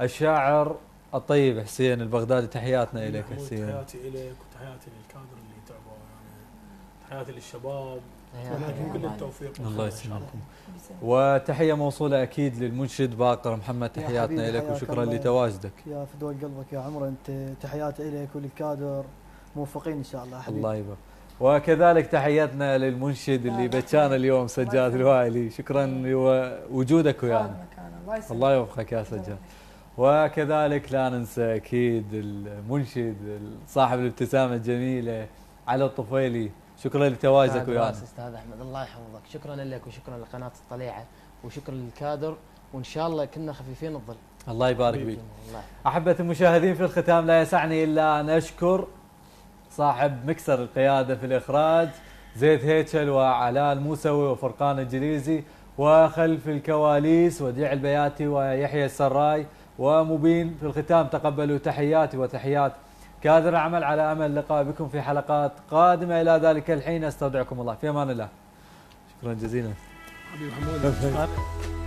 الشاعر الطيب حسين البغدادي. تحياتنا إليك حسين. تحياتي إليك وتحياتي للكادر اللي تعبوا يعني. تحياتي للشباب ولكم كل التوفيق الله يسلمكم. وتحية موصولة أكيد للمنشد باقر محمد. تحياتنا إليك وشكرا لتواجدك يا فدوى قلبك يا عمر أنت. تحياتي إليك وللكادر. موفقين إن شاء الله حبيبي. الله يبارك. وكذلك تحياتنا للمنشد اللي بتشان اليوم سجاد الوائلي. شكرا لوجودك ويانا. الله يوفقك يا سجاد. وكذلك لا ننسى اكيد المنشد صاحب الابتسامه الجميله علي الطفيلي. شكرا لتواجدك ويانا. استاذ احمد الله يحفظك. شكرا لك وشكرا لقناه الطليعه وشكرا للكادر وان شاء الله كنا خفيفين الظل. الله يبارك فيك. احبه المشاهدين في الختام لا يسعني الا ان اشكر صاحب مكسر القيادة في الإخراج زيد هيكل وعلاء الموسوي وفرقان الجليزي، وخلف الكواليس وديع البياتي ويحيى السراي ومبين. في الختام تقبلوا تحياتي وتحيات كادر العمل على أمل اللقاء بكم في حلقات قادمة. إلى ذلك الحين أستودعكم الله في أمان الله. شكرا جزيلا حبيبي محمود.